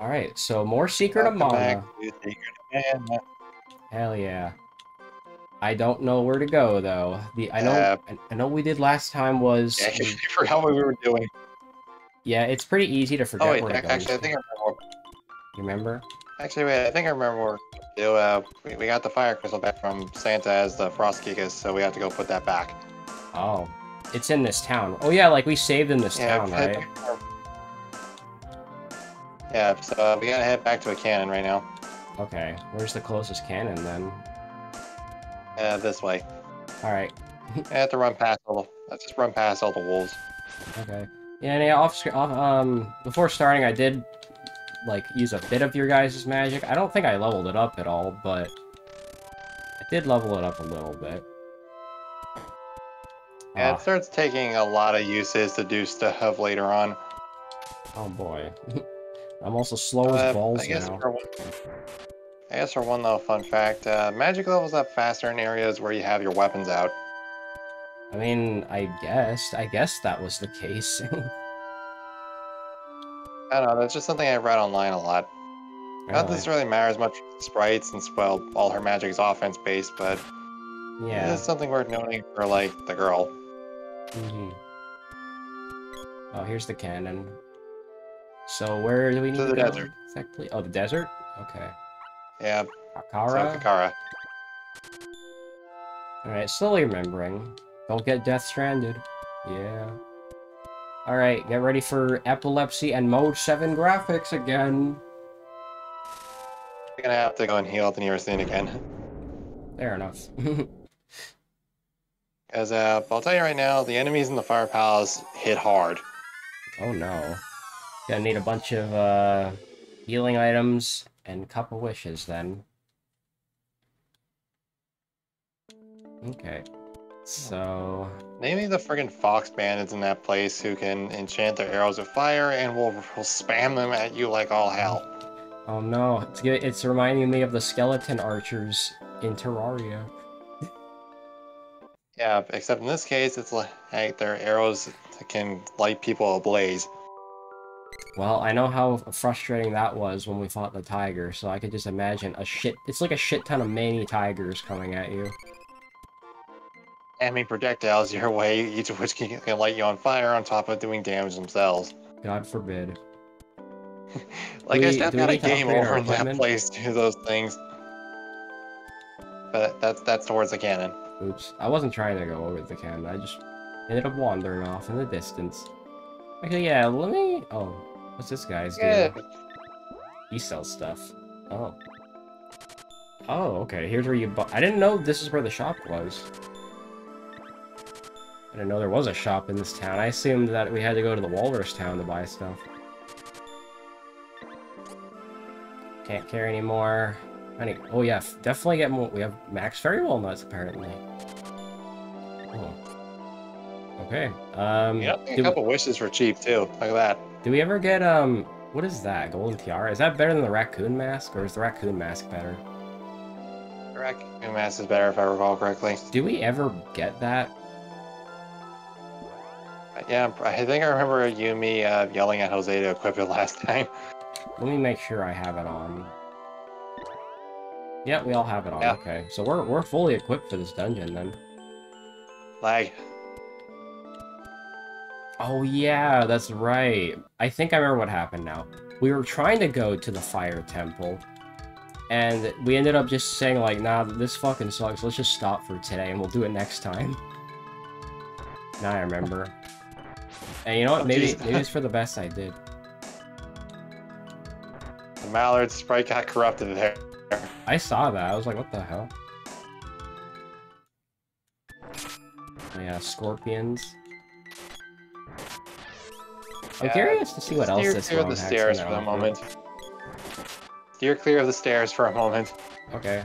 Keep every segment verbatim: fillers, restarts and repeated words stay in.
All right, so more Secret of Mana. Hell yeah. I don't know where to go though. The I know uh, I know what we did last time was. Yeah, I forgot what we were doing. Yeah, it's pretty easy to forget. Oh wait, where actually, actually I think I remember. You remember? Actually, wait, I think I remember. Where we, do, uh, we we got the fire crystal back from Santa as the Frost Geekus, so we have to go put that back. Oh, it's in this town. Oh yeah, like we saved in this yeah, town, right? Back. Yeah, so uh, we gotta head back to a cannon right now. Okay, where's the closest cannon then? Uh, this way. Alright. I have to run past all the... Let's just run past all the wolves. Okay. Yeah, and yeah, off, off, um, before starting, I did, like, use a bit of your guys' magic. I don't think I leveled it up at all, but... I did level it up a little bit. Yeah, ah. It starts taking a lot of uses to do stuff later on. Oh, boy. I'm also slow uh, as balls I guess now. For one, I guess for one little fun fact, uh, magic levels up faster in areas where you have your weapons out. I mean, I guess. I guess that was the case. I don't know, that's just something I read online a lot. Really? Not that this really matters much for sprites, and well, all her magic is offense-based, but... Yeah. It's something worth noting for, like, the girl. Mm-hmm. Oh, here's the cannon. So where do we need to, the to go? Desert. Exactly. Oh, the desert? Okay. Yeah. Kakkara? So Kakkara. Alright, slowly remembering. Don't get death stranded. Yeah. Alright, get ready for epilepsy and mode seven graphics again. You're gonna have to go and heal at the nearest thing again. Fair enough. Because uh, I'll tell you right now, the enemies in the Fire Palace hit hard. Oh no. Gonna need a bunch of uh, healing items and Cup of Wishes then. Okay. So... Namely the friggin' fox bandits in that place who can enchant their arrows with fire and will, will spam them at you like all hell. Oh no, it's, it's reminding me of the skeleton archers in Terraria. Yeah, except in this case it's like their arrows can light people ablaze. Well, I know how frustrating that was when we fought the tiger, so I could just imagine a shit... It's like a shit ton of mini tigers coming at you. I mean, projectiles your way, each of which can, can light you on fire on top of doing damage themselves. God forbid. Like, we, I stepped out a game over in that place to those things. But that's, that's towards the cannon. Oops. I wasn't trying to go over the cannon, I just ended up wandering off in the distance. Okay, yeah, let me... Oh. What's this guy's yeah. deal? He sells stuff. Oh. Oh, okay. Here's where you buy... I didn't know this is where the shop was. I didn't know there was a shop in this town. I assumed that we had to go to the Walrus town to buy stuff. Can't carry anymore. Any... Oh, yeah. Definitely get more... We have max fairy walnuts, apparently. Oh. Okay. Um... Yeah, I think a couple we... wishes for cheap, too. Look at that. Do we ever get, um, what is that? Golden Tiara? Is that better than the Raccoon Mask, or is the Raccoon Mask better? The Raccoon Mask is better, if I recall correctly. Do we ever get that? Yeah, I think I remember Yumi uh, yelling at Jose to equip it last time. Let me make sure I have it on. Yeah, we all have it on, yeah. Okay. So we're, we're fully equipped for this dungeon, then. Like... Oh yeah, that's right. I think I remember what happened now. We were trying to go to the Fire Temple, and we ended up just saying like, nah, this fucking sucks, let's just stop for today and we'll do it next time. Now I remember. And you know what, maybe, maybe it's for the best I did. The Mallard sprite got corrupted there. I saw that, I was like, what the hell? Yeah, scorpions. I'm yeah, curious to see what else this one has. Steer clear of the stairs for a moment. Steer clear of the stairs for a moment. Okay.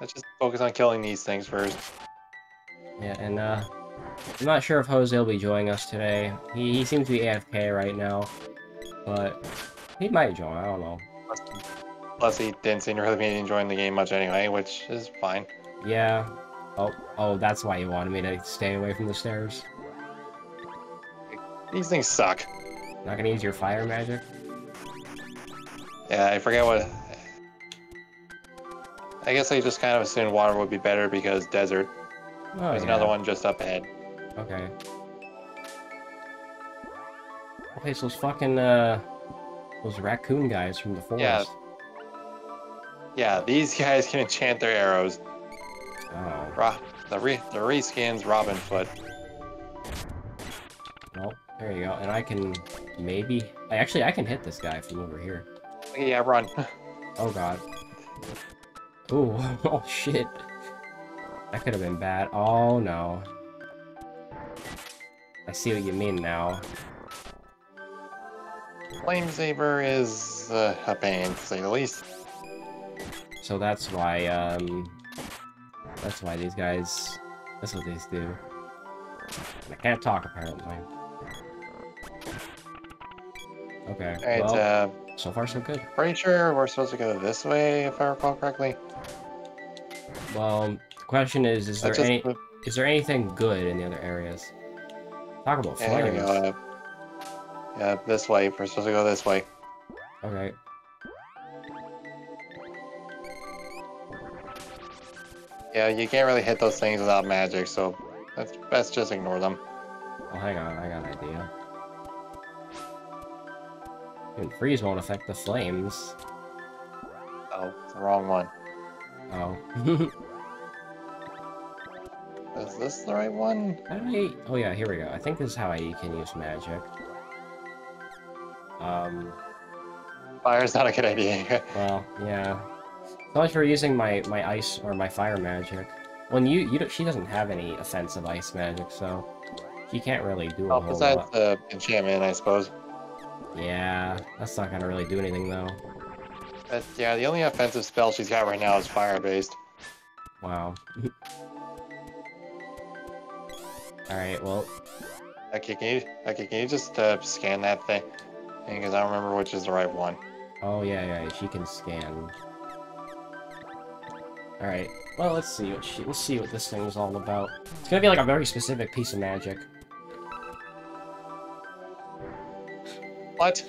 Let's just focus on killing these things first. Yeah, and uh... I'm not sure if Jose will be joining us today. He, he seems to be A F K right now. But... He might join, I don't know. Plus he didn't seem to really be enjoying the game much anyway, which is fine. Yeah. Oh, oh, that's why he wanted me to stay away from the stairs. These things suck. Not gonna use your fire magic? Yeah, I forget what... I guess I just kind of assumed water would be better because desert. Oh, There's yeah. another one just up ahead. Okay. Okay, so those fucking, uh... those raccoon guys from the forest. Yeah, yeah these guys can enchant their arrows. Oh. Ro the, re the reskins Robin Foot. Nope. There you go, and I can maybe... Actually, I can hit this guy from over here. Yeah, run. Oh, God. Ooh, oh, shit. That could have been bad. Oh, no. I see what you mean now. Flamesaber is uh, a pain, to say the least. So that's why, um... that's why these guys... that's what these do. I can't talk, apparently. Okay. Alright, well, uh, so far so good. Pretty sure we're supposed to go this way, if I recall correctly. Well, the question is, is there just, any, is there anything good in the other areas? Talk about yeah, flames. Uh, yeah, this way. We're supposed to go this way. Okay. Yeah, you can't really hit those things without magic, so that's best just ignore them. Oh, hang on, I got an idea. And freeze won't affect the flames. Oh, it's the wrong one. Oh. Is this the right one? How do I... Oh yeah, here we go. I think this is how I can use magic. Um... Fire's not a good idea. Well, yeah. It's not like we're using my, my ice or my fire magic. Well, you, you don't, she doesn't have any offensive ice magic, so... she can't really do oh, a whole besides lot. Besides the enchantment, I suppose. Yeah, that's not gonna really do anything though. That's, yeah, the only offensive spell she's got right now is fire-based. Wow. Alright, well... Okay, can you, okay, can you just uh, scan that thing? Because I don't remember which is the right one. Oh yeah, yeah, she can scan. Alright, well let's see what she, let's see what this thing is all about. It's gonna be like a very specific piece of magic. What?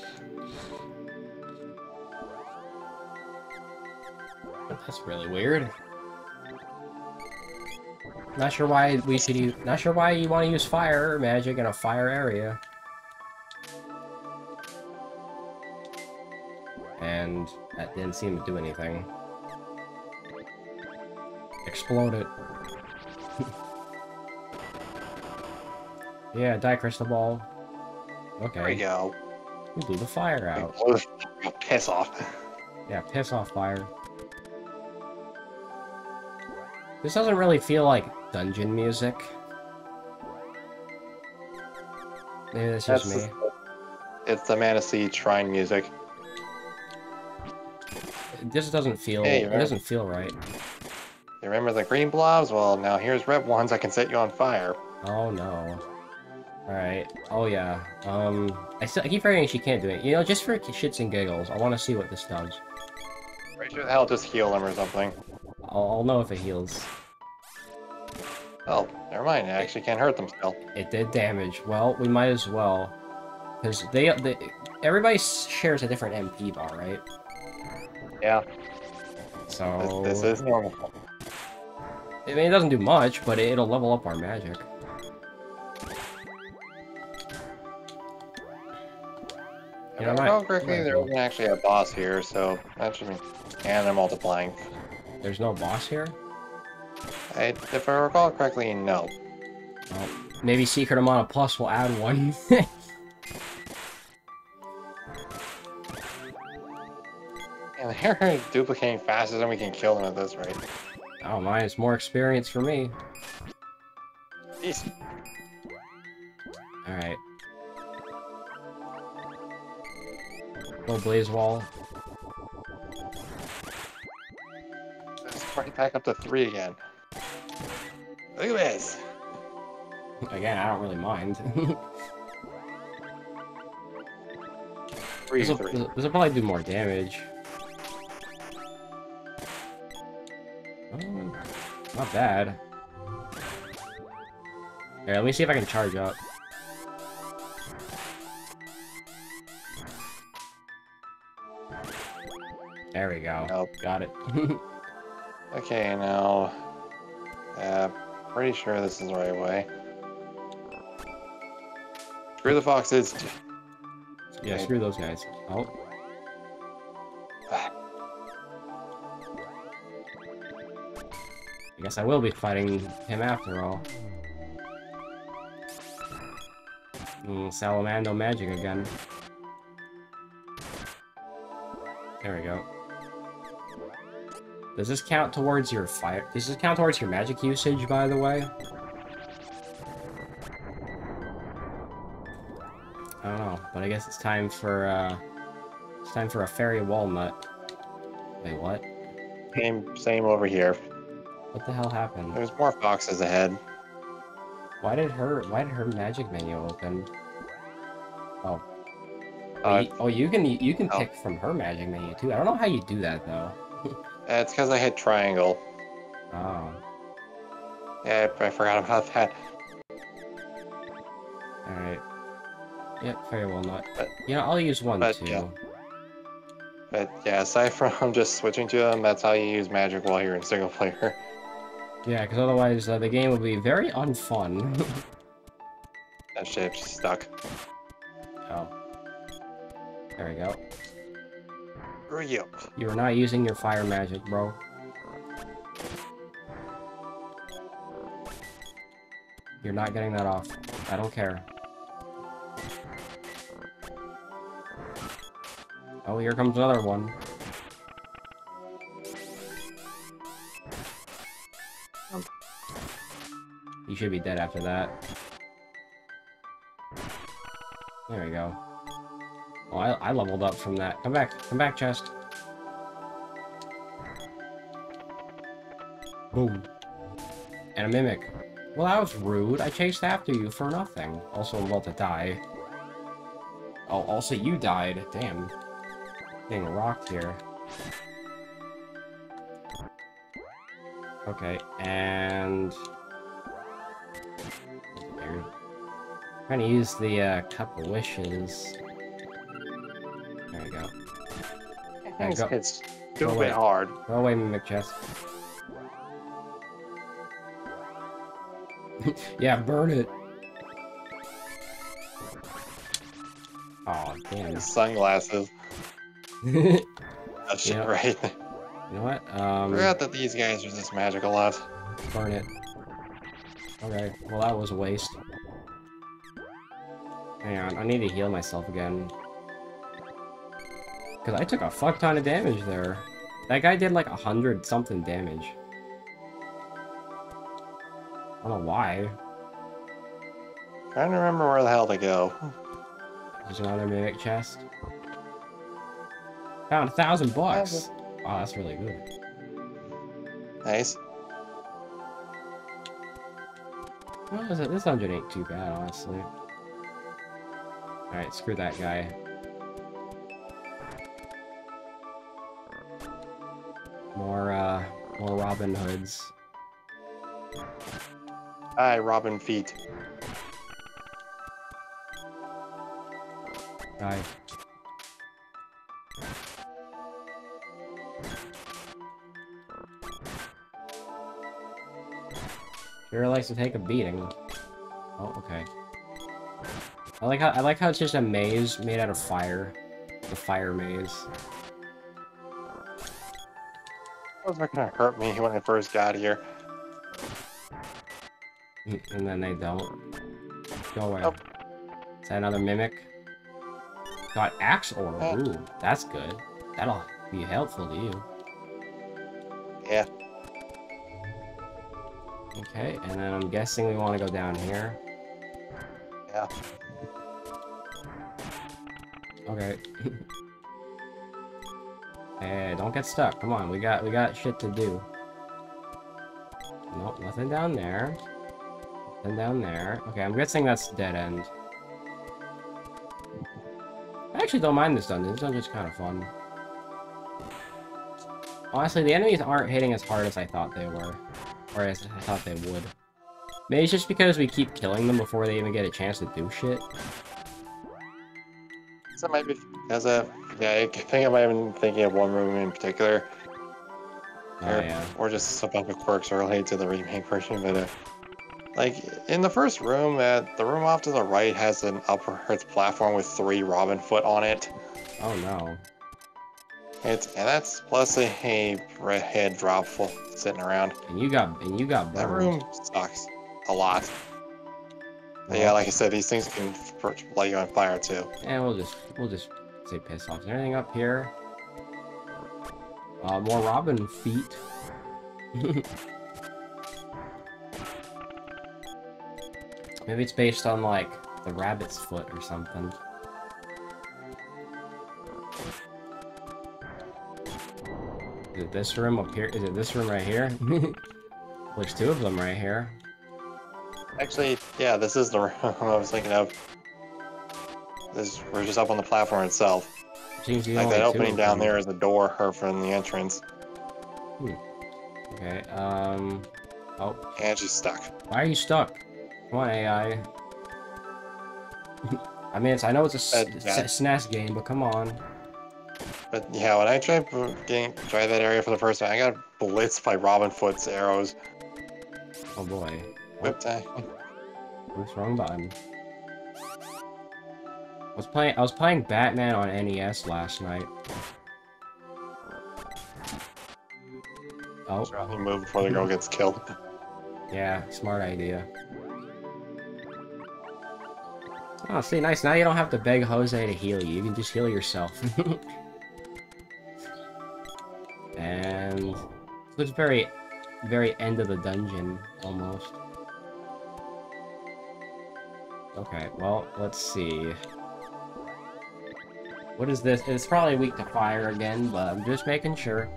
That's really weird. Not sure why we should use. Not sure why you want to use fire magic in a fire area. And that didn't seem to do anything. Explode it. Yeah, die crystal ball. Okay. There we go. We blew the fire out. Piss off. Yeah, piss off fire. This doesn't really feel like dungeon music. Maybe that's, that's just me. The, it's the Mana Seed Shrine music. This doesn't feel. Hey, it doesn't feel right. You remember the green blobs? Well, now here's red ones. I can set you on fire. Oh no. Alright, oh yeah, um, I, still, I keep forgetting she can't do it. You know, just for shits and giggles, I want to see what this does. Pretty sure that'll just heal him or something. I'll, I'll know if it heals. Oh, never mind, I actually can't hurt them still. It did damage. Well, we might as well. Because they, they, everybody shares a different M P bar, right? Yeah. So... This, this is normal. I mean, it doesn't do much, but it'll level up our magic. You know, right. correctly, there isn't actually a boss here, so that should be. And they're multiplying. There's no boss here? I, if I recall correctly, no. Well, maybe Secret of Mana Plus will add one. And they're duplicating faster than we can kill them at this rate. Oh my, it's more experience for me. Jeez. Alright. Little blaze wall. Let's bring it back up to three again. Look at this! Again, I don't really mind. three, this'll, three. This'll probably do more damage. Oh, not bad. Here, let me see if I can charge up. There we go. Nope. Got it. Okay, now... Uh, pretty sure this is the right way. Screw the foxes. Yeah, okay. Screw those guys. Oh. I guess I will be fighting him after all. Mm, Salamando magic again. There we go. Does this count towards your fire? Does this count towards your magic usage, by the way? I don't know, but I guess it's time for, uh... It's time for a fairy walnut. Wait, what? Same, same over here. What the hell happened? There's more foxes ahead. Why did her, why did her magic menu open? Oh. Oh, uh, you, oh you can, you can oh. pick from her magic menu, too. I don't know how you do that, though. Uh, it's because I hit triangle. Oh. Yeah, I, I forgot about that. Alright. Yep, very well not. But, you know, I'll use one, but, too. Yeah. But, yeah, aside from just switching to them, that's how you use magic while you're in single player. Yeah, because otherwise uh, the game would be very unfun. That shape's stuck. Oh. There we go. You are not using your fire magic, bro. You're not getting that off. I don't care. Oh, here comes another one. You should be dead after that. There we go. Oh, I, I leveled up from that. Come back. Come back, chest. Boom. And a mimic. Well, that was rude. I chased after you for nothing. Also, I'm about to die. Oh, also, you died. Damn. Getting rocked here. Okay, and... I'm trying to use the uh, Cup of Wishes. There we go. Yeah, go it's go away. hard. Go away, mimic chest. Yeah, burn it. Oh, damn. His sunglasses. That shit, yep. Right. You know what? Um, I forgot that these guys resist magic a lot. Burn it. Okay, well, that was a waste. Hang on, I need to heal myself again. Because I took a fuck ton of damage there. That guy did like a hundred something damage. I don't know why. I'm trying to remember where the hell to go. There's another mimic chest. Found a thousand bucks. Wow, that's really good. Nice. Well, is it? This hundred ain't too bad, honestly. Alright, screw that guy. More, uh, more Robin Hoods. Hi, Robin Feet. Hi. Sure likes to take a beating. Oh, okay. I like how I like how it's just a maze made out of fire. The fire maze. That was not gonna hurt me when I first got here. And then they don't. Go away. Nope. Is that another mimic? Got axe order. Hey. Ooh, that's good. That'll be helpful to you. Yeah. Okay, and then I'm guessing we want to go down here. Yeah. Okay. Hey, don't get stuck. Come on, we got we got shit to do. Nope, nothing down there. Nothing down there. Okay, I'm guessing that's dead end. I actually don't mind this dungeon. This dungeon's kind of fun. Honestly, the enemies aren't hitting as hard as I thought they were. Or as I thought they would. Maybe it's just because we keep killing them before they even get a chance to do shit. So maybe because of Yeah, I think I might have been thinking of one movie in particular. Oh, or, yeah. or just a bunch of quirks related to the remake version, but uh, like in the first room, uh, the room off to the right has an upper earth platform with three Robin Foot on it. Oh no! It's and that's plus a, a redhead dropful sitting around. And you got and you got burned. That room sucks a lot. Well, yeah, like I said, these things can light you on fire too. And we'll just we'll just say piss off. Is there anything up here? Uh, more Robin feet. Maybe it's based on, like, the rabbit's foot or something. Is it this room up here? Is it this room right here? There's two of them right here. Actually, yeah, this is the room I was thinking of. This, we're just up on the platform itself. Like that opening down there is the door her from the entrance. Hmm. Okay, um... Oh. And she's stuck. Why are you stuck? Come on, A I. I mean, it's, I know it's a but, yeah. S N E S game, but come on. But yeah, when I tried, tried that area for the first time, I got blitzed by Robin Foot's arrows. Oh boy. Whip time. What's wrong button? I was playing. I was playing Batman on N E S last night. Oh, probably move before the girl gets killed. Yeah, smart idea. Oh, see, nice. Now you don't have to beg Jose to heal you. You can just heal yourself. And it's very, very end of the dungeon almost. Okay. Well, let's see. What is this? It's probably weak to fire again, but I'm just making sure.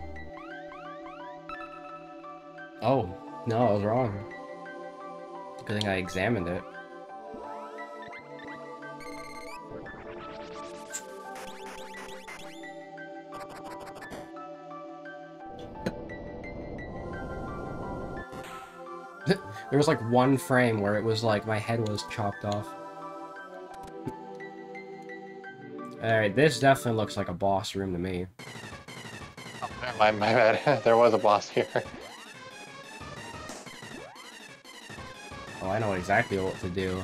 Oh, no, I was wrong. Good thing I examined it. There was like one frame where it was like my head was chopped off. Alright, this definitely looks like a boss room to me. Oh, my, my bad. There was a boss here. Oh, I know exactly what to do.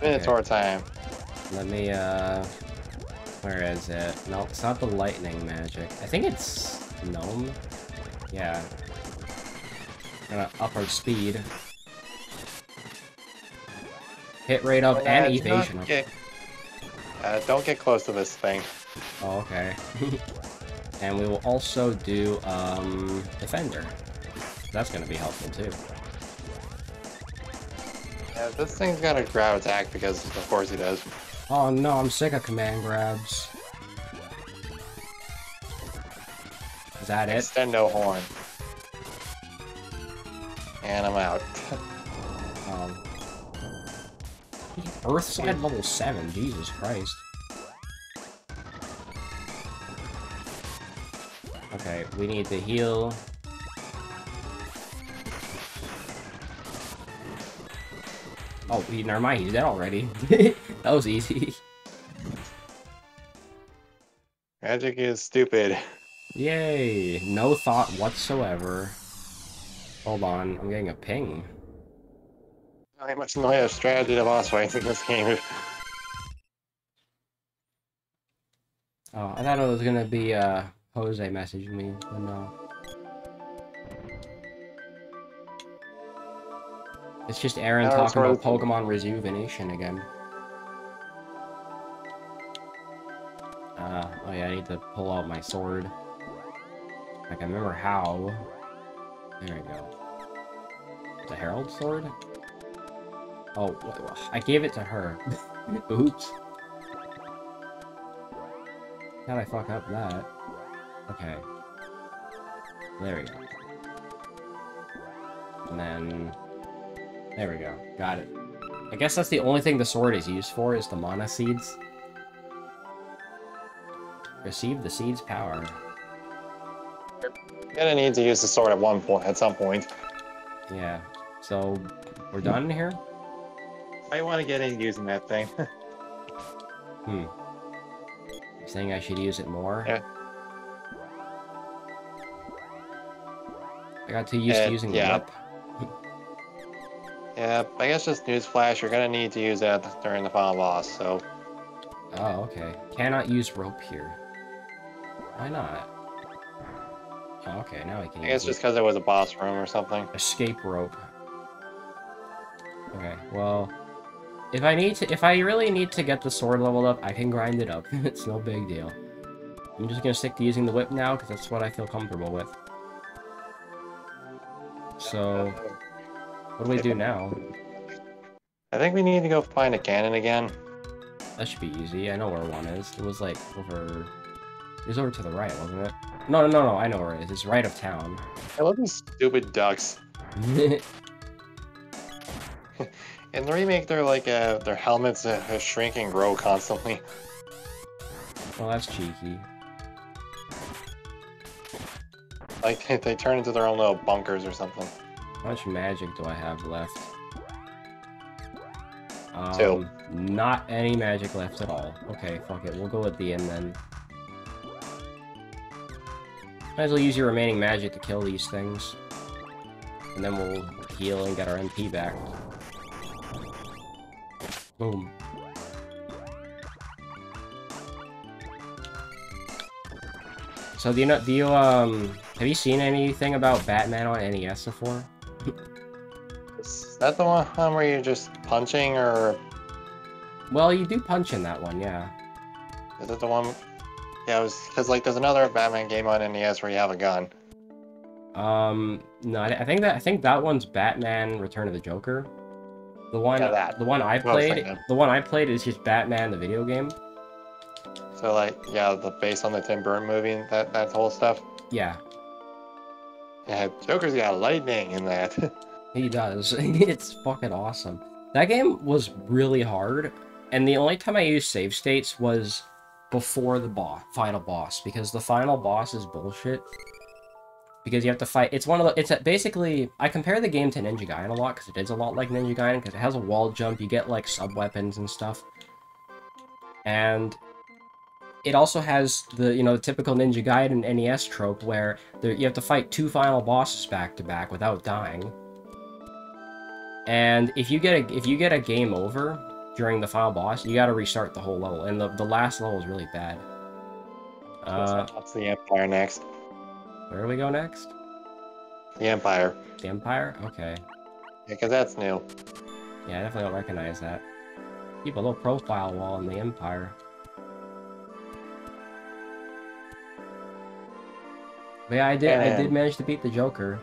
Minotaur okay. time. Let me, uh... where is it? No, it's not the lightning magic. I think it's... gnome? Yeah. Gonna up our speed. Hit rate up yeah, and evasion up. Get, uh, don't get close to this thing. Oh, okay. And we will also do, um, Defender. That's gonna be helpful, too. Yeah, this thing's got a grab attack, because of course he does. Oh no, I'm sick of command grabs. Is that it? Extendo horn. And I'm out. um... Earthside level seven, Jesus Christ. Okay, we need to heal. Oh, never mind, he's dead already. That was easy. Magic is stupid. Yay! No thought whatsoever. Hold on, I'm getting a ping. I much know how strategy to boss fights in this game. Oh, I thought it was gonna be uh, Jose messaging me, but no. It's just Aaron no, talking about Pokemon Rejuvenation again. Uh, oh yeah, I need to pull out my sword. I can remember how. There we go. The Herald Sword? Oh, I gave it to her. Oops. How'd I fuck up that? Okay. There we go. And then... there we go. Got it. I guess that's the only thing the sword is used for, is the Mana Seeds. Receive the Seeds power. You're gonna need to use the sword at one point, at some point. Yeah. So, we're done here? I want to get in using that thing. Hmm. thing, I should use it more. Yeah. I got too used it, to using yeah. it up. Yeah, I guess just newsflash, you're gonna need to use that during the final boss, so... Oh, okay. Cannot use rope here. Why not? Oh, okay, now I can I guess just because it was a boss room or something. Escape rope. Okay, well... If I need to- if I really need to get the sword leveled up, I can grind it up. It's no big deal. I'm just gonna stick to using the whip now, because that's what I feel comfortable with. So... What do we do now? I think we need to go find a cannon again. That should be easy. I know where one is. It was like over... It was over to the right, wasn't it? No, no, no, no, I know where it is. It's right of town. I love these stupid ducks. In the remake, they're like, uh, their helmets uh, shrink and grow constantly. Well, that's cheeky. Like, they, they turn into their own little bunkers or something. How much magic do I have left? Um, Two. Not any magic left at all. Okay, fuck it. We'll go with the end then. Might as well use your remaining magic to kill these things. And then we'll heal and get our M P back. Boom. So do you know, do you, um, have you seen anything about Batman on N E S before? Is that the one where you're just punching, or...? Well, you do punch in that one, yeah. Is it the one... Yeah, it was, because, like, there's another Batman game on N E S where you have a gun. Um, no, I think that, I think that one's Batman: Return of the Joker. The one, yeah, that. the one I played, I the one I played is just Batman the video game. So like, yeah, the based on the Tim Burton movie, and that that whole stuff. Yeah. Yeah, Joker's got lightning in that. He does. It's fucking awesome. That game was really hard, and the only time I used save states was before the boss, final boss, because the final boss is bullshit. Because you have to fight, it's one of the, it's a, basically, I compare the game to Ninja Gaiden a lot, because it is a lot like Ninja Gaiden, because it has a wall jump, you get, like, sub-weapons and stuff. And it also has the, you know, the typical Ninja Gaiden N E S trope, where there, you have to fight two final bosses back-to-back without dying. And if you get a, if you get a game over during the final boss, you gotta restart the whole level, and the, the last level is really bad. Uh, That's the Empire next. Where do we go next? The Empire. The Empire? Okay. Yeah, because that's new. Yeah, I definitely don't recognize that. Keep a low profile wall in the Empire. But yeah, I did. And... I did manage to beat the Joker.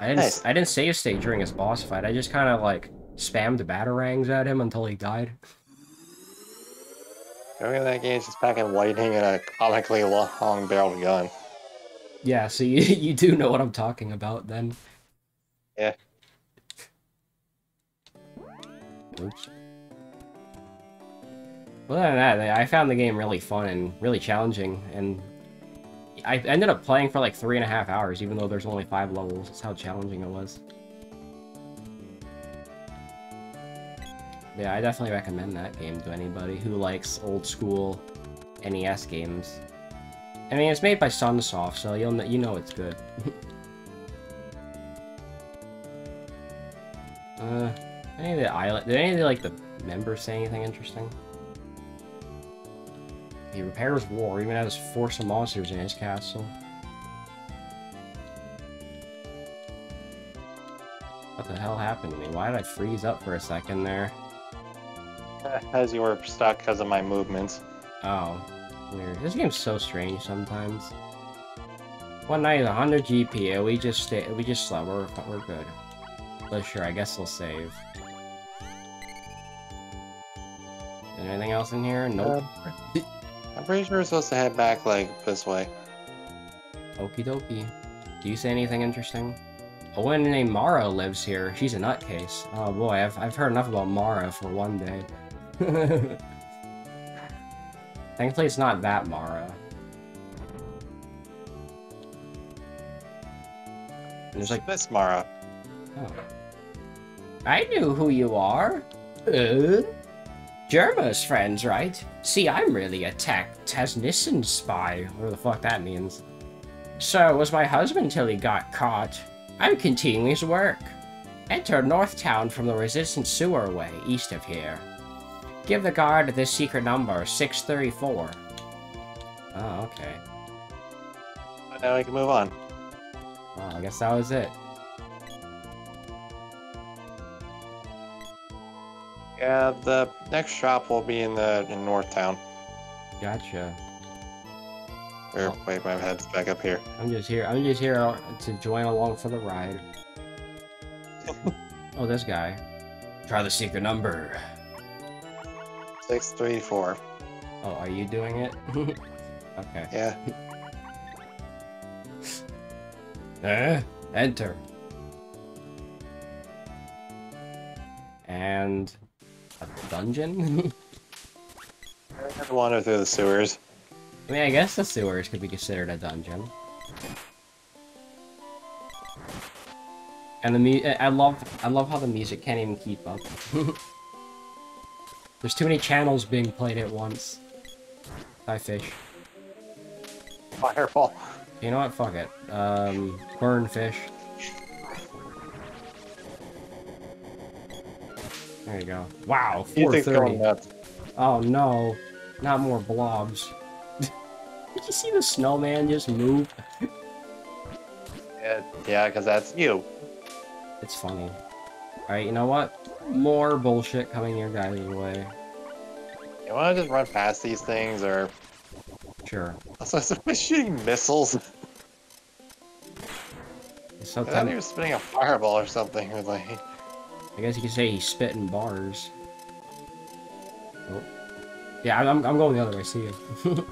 I didn't. Nice. I didn't save state during his boss fight. I just kind of like spammed batarangs at him until he died. During that game, just packing lightning and a comically long barreled gun. Yeah, so you, you do know what I'm talking about, then. Yeah. Oops. Well, other than that, I found the game really fun and really challenging, and... I ended up playing for like three and a half hours, even though there's only five levels. That's how challenging it was. Yeah, I definitely recommend that game to anybody who likes old-school N E S games. I mean, it's made by Sunsoft, so you'll kn you know it's good. uh, any of the island? Did any of the like the members say anything interesting? He repairs war, even has a force of monsters in his castle. What the hell happened to me? Why did I freeze up for a second there? As you were stuck because of my movements. Oh. Weird. This game's so strange sometimes. One night is one hundred G P, and we just stay, we just slept. We're we're good. So sure, I guess we'll save. Is there anything else in here? Nope. Uh, I'm pretty sure we're supposed to head back like this way. Okie dokie. Do you say anything interesting? A woman named Mara lives here. She's a nutcase. Oh boy, I've I've heard enough about Mara for one day. Thankfully, it's not that Mara. And there's like this Mara. Oh. I knew who you are. Uh? Germa's friends, right? See, I'm really a Tasnissan spy, whatever the fuck that means. So was my husband till he got caught. I'm continuing his work. Enter North Town from the Resistance sewerway east of here. Give the guard this secret number, six thirty-four. Oh, okay. Now we can move on. Well, I guess that was it. Yeah, the next shop will be in the in North Town. Gotcha. Or, oh. Wait, my head's back up here. I'm just here. I'm just here to join along for the ride. Oh, this guy. Try the secret number. Six, three, four. Oh, are you doing it? Okay. Yeah. Eh? Enter. And a dungeon? I wander through the sewers. I mean, I guess the sewers could be considered a dungeon. And the mu- I love- I love how the music can't even keep up. There's too many channels being played at once. Die fish. Fireball. You know what? Fuck it. Um, burn fish. There you go. Wow, four thirty. Oh no, not more blobs. Did you see the snowman just move? Yeah, yeah, because that's you. It's funny. Alright, you know what? More bullshit coming your guys' way. You want to just run past these things, or... Sure. Also, somebody's shooting missiles. Sometimes... I thought he was spitting a fireball or something. Or like... I guess you could say he's spitting bars. Oh. Yeah, I'm, I'm going the other way, see you.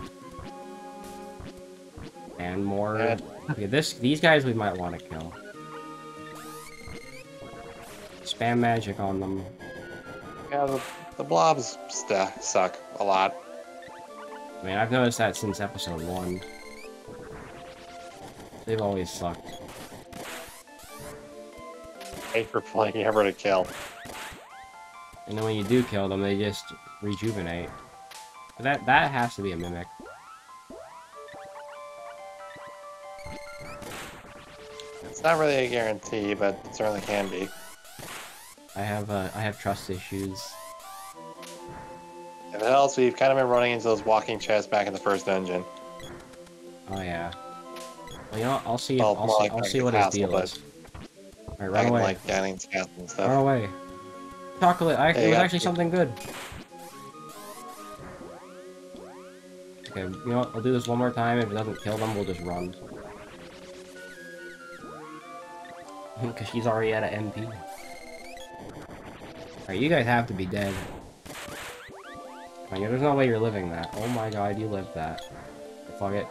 And more... Yeah. Okay, this, these guys we might want to kill. Spam magic on them. Yeah, the, the blobs st suck a lot. I mean, I've noticed that since episode one. They've always sucked. Hate for playing ever to kill. And then when you do kill them, they just rejuvenate. But that that has to be a mimic. It's not really a guarantee, but it certainly can be. I have uh, I have trust issues. And else, we've kind of been running into those walking chests back in the first dungeon. Oh yeah. Well, you know what? I'll see. Well, I'll see, like I'll see what his deal is. All right, run away. Like Danning's castle and stuff. Run away. Chocolate. I, it was actually it. something good. Okay. You know what? I'll do this one more time. If it doesn't kill them, we'll just run. Because she's already at an M P. All right, you guys have to be dead. There's no way you're living that. Oh my god, you lived that. Fuck it.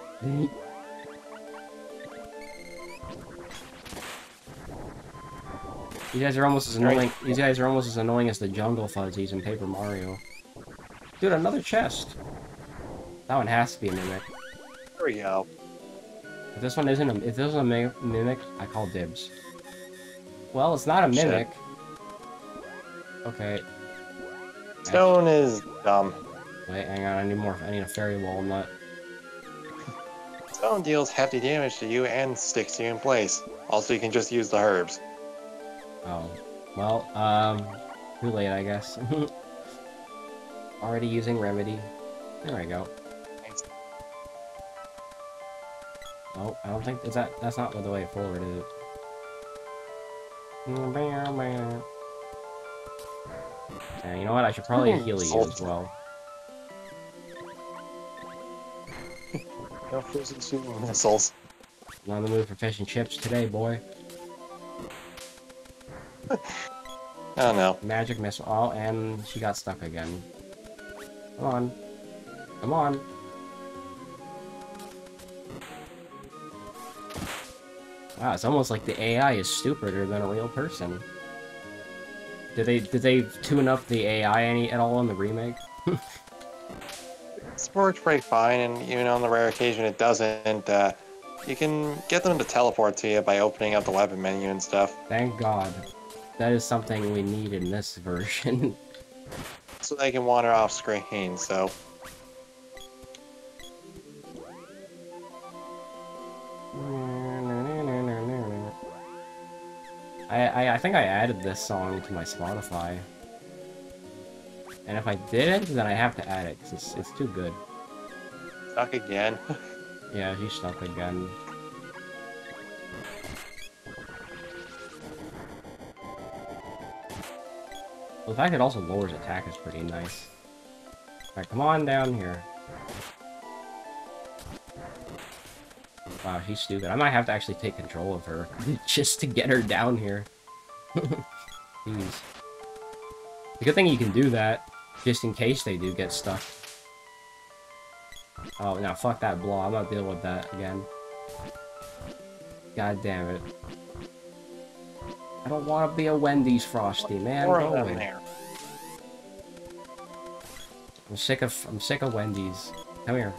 You guys are almost as annoying. These guys are almost as annoying as the jungle fuzzies in Paper Mario. Dude, another chest. That one has to be a mimic. There we go. If this one isn't a, if this is a mimic, I call dibs. Well, it's not a mimic. Shit. Okay. Stone is dumb. Wait, hang on, I need more. I need a fairy walnut. Stone deals hefty damage to you and sticks you in place. Also, you can just use the herbs. Oh. Well, um... too late, I guess. Already using remedy. There we go. Thanks. Oh, I don't think... Is that... That's not the way forward, is it? And you know what? I should probably heal you as well. No fish and soup and missiles. I'm on the move for fish and chips today, boy. I don't know. Magic missile. Oh, and she got stuck again. Come on. Come on. Wow, it's almost like the A I is stupider than a real person. Did they did they tune up the A I any at all in the remake? It's worked pretty fine, and even on the rare occasion it doesn't, uh, you can get them to teleport to you by opening up the weapon menu and stuff. Thank God, that is something we need in this version. so they can wander off screen, so. I, I, I think I added this song to my Spotify. And if I didn't, then I have to add it, because it's, it's too good. Stuck again. Yeah, he's stuck again. The fact it also lowers attack is pretty nice. Alright, come on down here. Wow, she's stupid. I might have to actually take control of her just to get her down here. Jeez. It's a good thing you can do that, just in case they do get stuck. Oh, now fuck that blow. I'm not dealing with that again. God damn it. I don't want to be a Wendy's Frosty, man. Go away. There. I'm sick of I'm sick of Wendy's. Come here.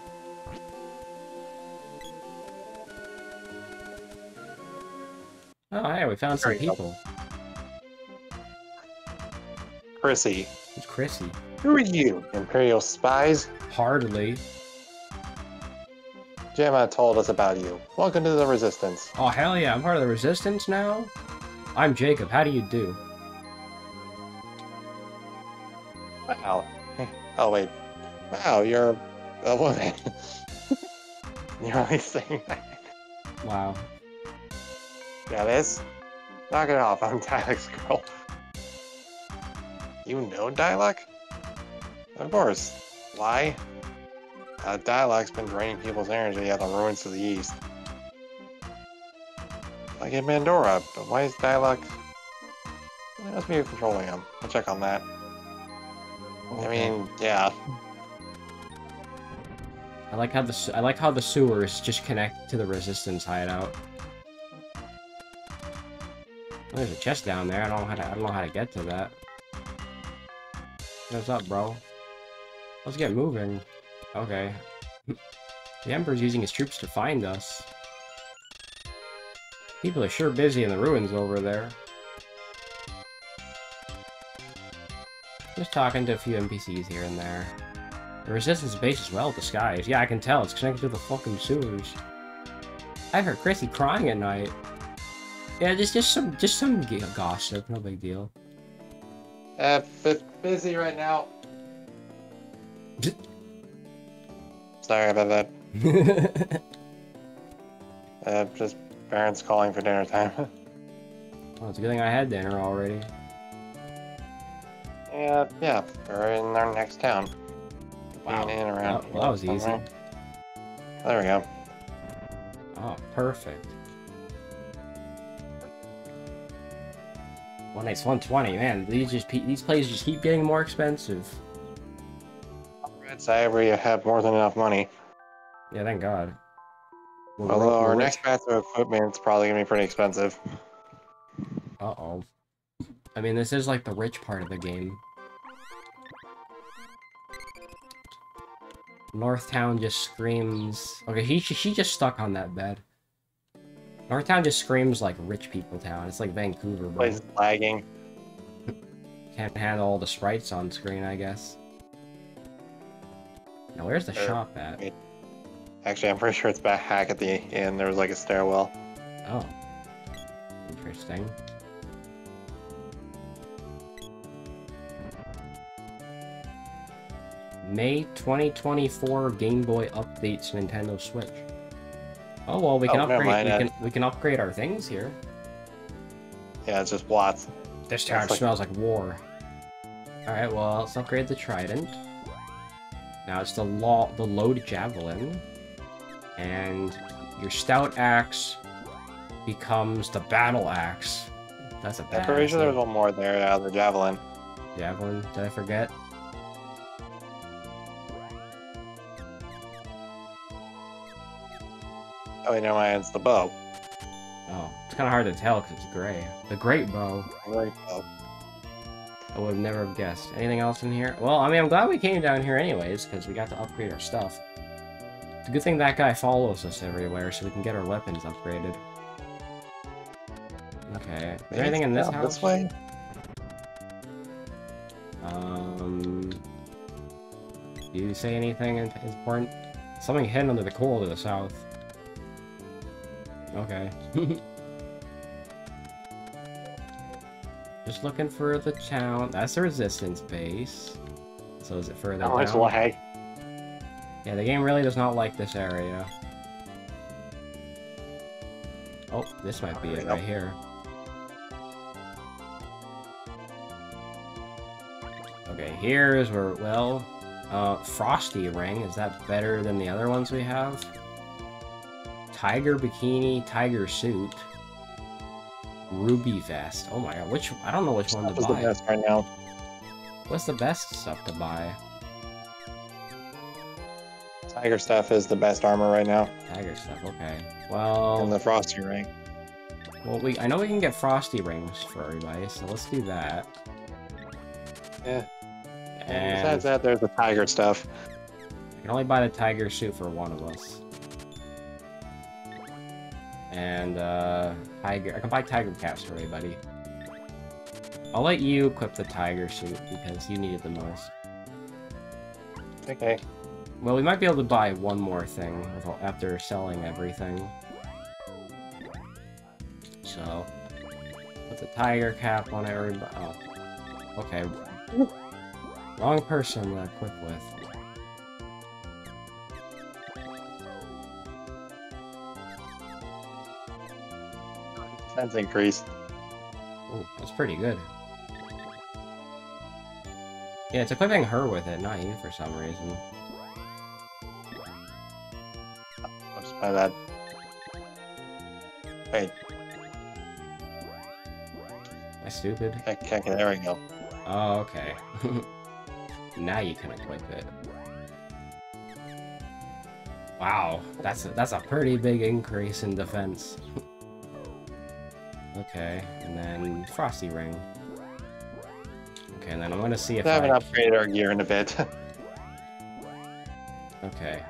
Oh, hey, we found some people. Chrissy. Who's Chrissy? Who are you, Imperial spies? Hardly. Germa told us about you. Welcome to the Resistance. Oh, hell yeah, I'm part of the Resistance now? I'm Jacob, how do you do? Wow. Oh, wait. Wow, you're a woman. You're only saying that. Wow. That is? Knock it off, I'm Dialek's girl. You know Dialek? Of course. Why? Uh, Dialek's been draining people's energy at the ruins of the East. Like in Mandora, but why is Dialek... It must be controlling him. I'll check on that. Okay. I mean, yeah. I like how the I like how the sewers just connect to the Resistance hideout. There's a chest down there. I don't know how to. I don't know how to get to that. What's up, bro? Let's get moving. Okay. The Emperor's using his troops to find us. People are sure busy in the ruins over there. Just talking to a few N P Cs here and there. The Resistance base is well disguised. Yeah, I can tell. It's connected to the fucking sewers. I've heard Chrissy crying at night. Yeah, just just some just some gossip, no big deal. Uh, but busy right now. Sorry about that. uh, just parents calling for dinner time. Well, it's a good thing I had dinner already. Yeah, yeah, we're in our next town. Wow, in around that, well, that was easy. Somewhere. There we go. Oh, perfect. One night's one twenty, man. These just these plays just keep getting more expensive. Alright, so I already have more than enough money. Yeah, thank God. We'll Although roll, our roll. next batch of equipment's probably gonna be pretty expensive. Uh oh. I mean, this is like the rich part of the game. North Town just screams. Okay, he she just stuck on that bed. North Town just screams like rich people town. It's like Vancouver, bro. Place lagging. Can't handle all the sprites on screen, I guess. Now, where's the sure. shop at? It, actually, I'm pretty sure it's back hack at the end. There was like a stairwell. Oh, interesting. May twenty twenty-four Game Boy updates Nintendo Switch. Oh well, we can oh, upgrade. Mind, we can we can upgrade our things here. Yeah, it's just watts. This town like... smells like war. All right, well, let's upgrade the trident. Now it's the law, the load javelin, and your stout axe becomes the battle axe. That's a. I'm pretty sure there's one more there out of the javelin. Javelin? Did I forget? Oh, wait, never mind, it's the bow. Oh, it's kind of hard to tell because it's gray. The great bow. Great bow. I would have never guessed. Anything else in here? Well, I mean, I'm glad we came down here anyways because we got to upgrade our stuff. It's a good thing that guy follows us everywhere so we can get our weapons upgraded. Okay. Is there anything in this house? This way? Um, do you say anything important? Something hidden under the coal to the south. Okay. Just looking for the town. That's the Resistance base. So is it further down? Oh, it's lag. Yeah, the game really does not like this area. Oh, this might be it right here. Okay, here's where, well, uh, Frosty Ring, is that better than the other ones we have? Tiger Bikini, Tiger Suit, Ruby Vest. Oh my god, which, I don't know which one to buy. What's the best right now? What's the best stuff to buy? Tiger stuff is the best armor right now. Tiger stuff, okay. Well... and the Frosty Ring. Well, we, I know we can get Frosty Rings for everybody, so let's do that. Yeah. And besides that, there's the tiger stuff. I can only buy the tiger suit for one of us. And, uh... tiger... I can buy tiger caps for everybody. I'll let you equip the tiger suit, because you need it the most. Okay. Well, we might be able to buy one more thing after selling everything. So... put the tiger cap on everybody... oh. Okay. Wrong person to equip with. That's increased. Oh, that's pretty good. Yeah, it's equipping her with it, not you for some reason. I'll just buy that. Wait. Am I stupid? Okay, okay, there we go. Oh, okay. Now you can equip it. Wow, that's a, that's a pretty big increase in defense. Okay, and then Frosty Ring. Okay, and then I'm gonna see if I haven't upgraded our gear in a bit. Okay.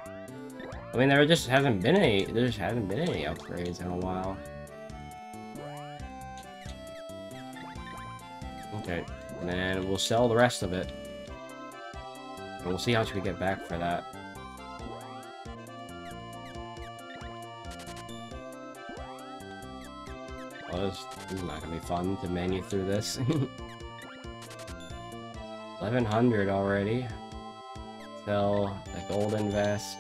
I mean, there just hasn't been any. There just hasn't been any upgrades in a while. Okay. And then we'll sell the rest of it. And we'll see how much we get back for that. Well, this, this is not gonna be fun to menu through this. eleven hundred already. Sell the golden vest.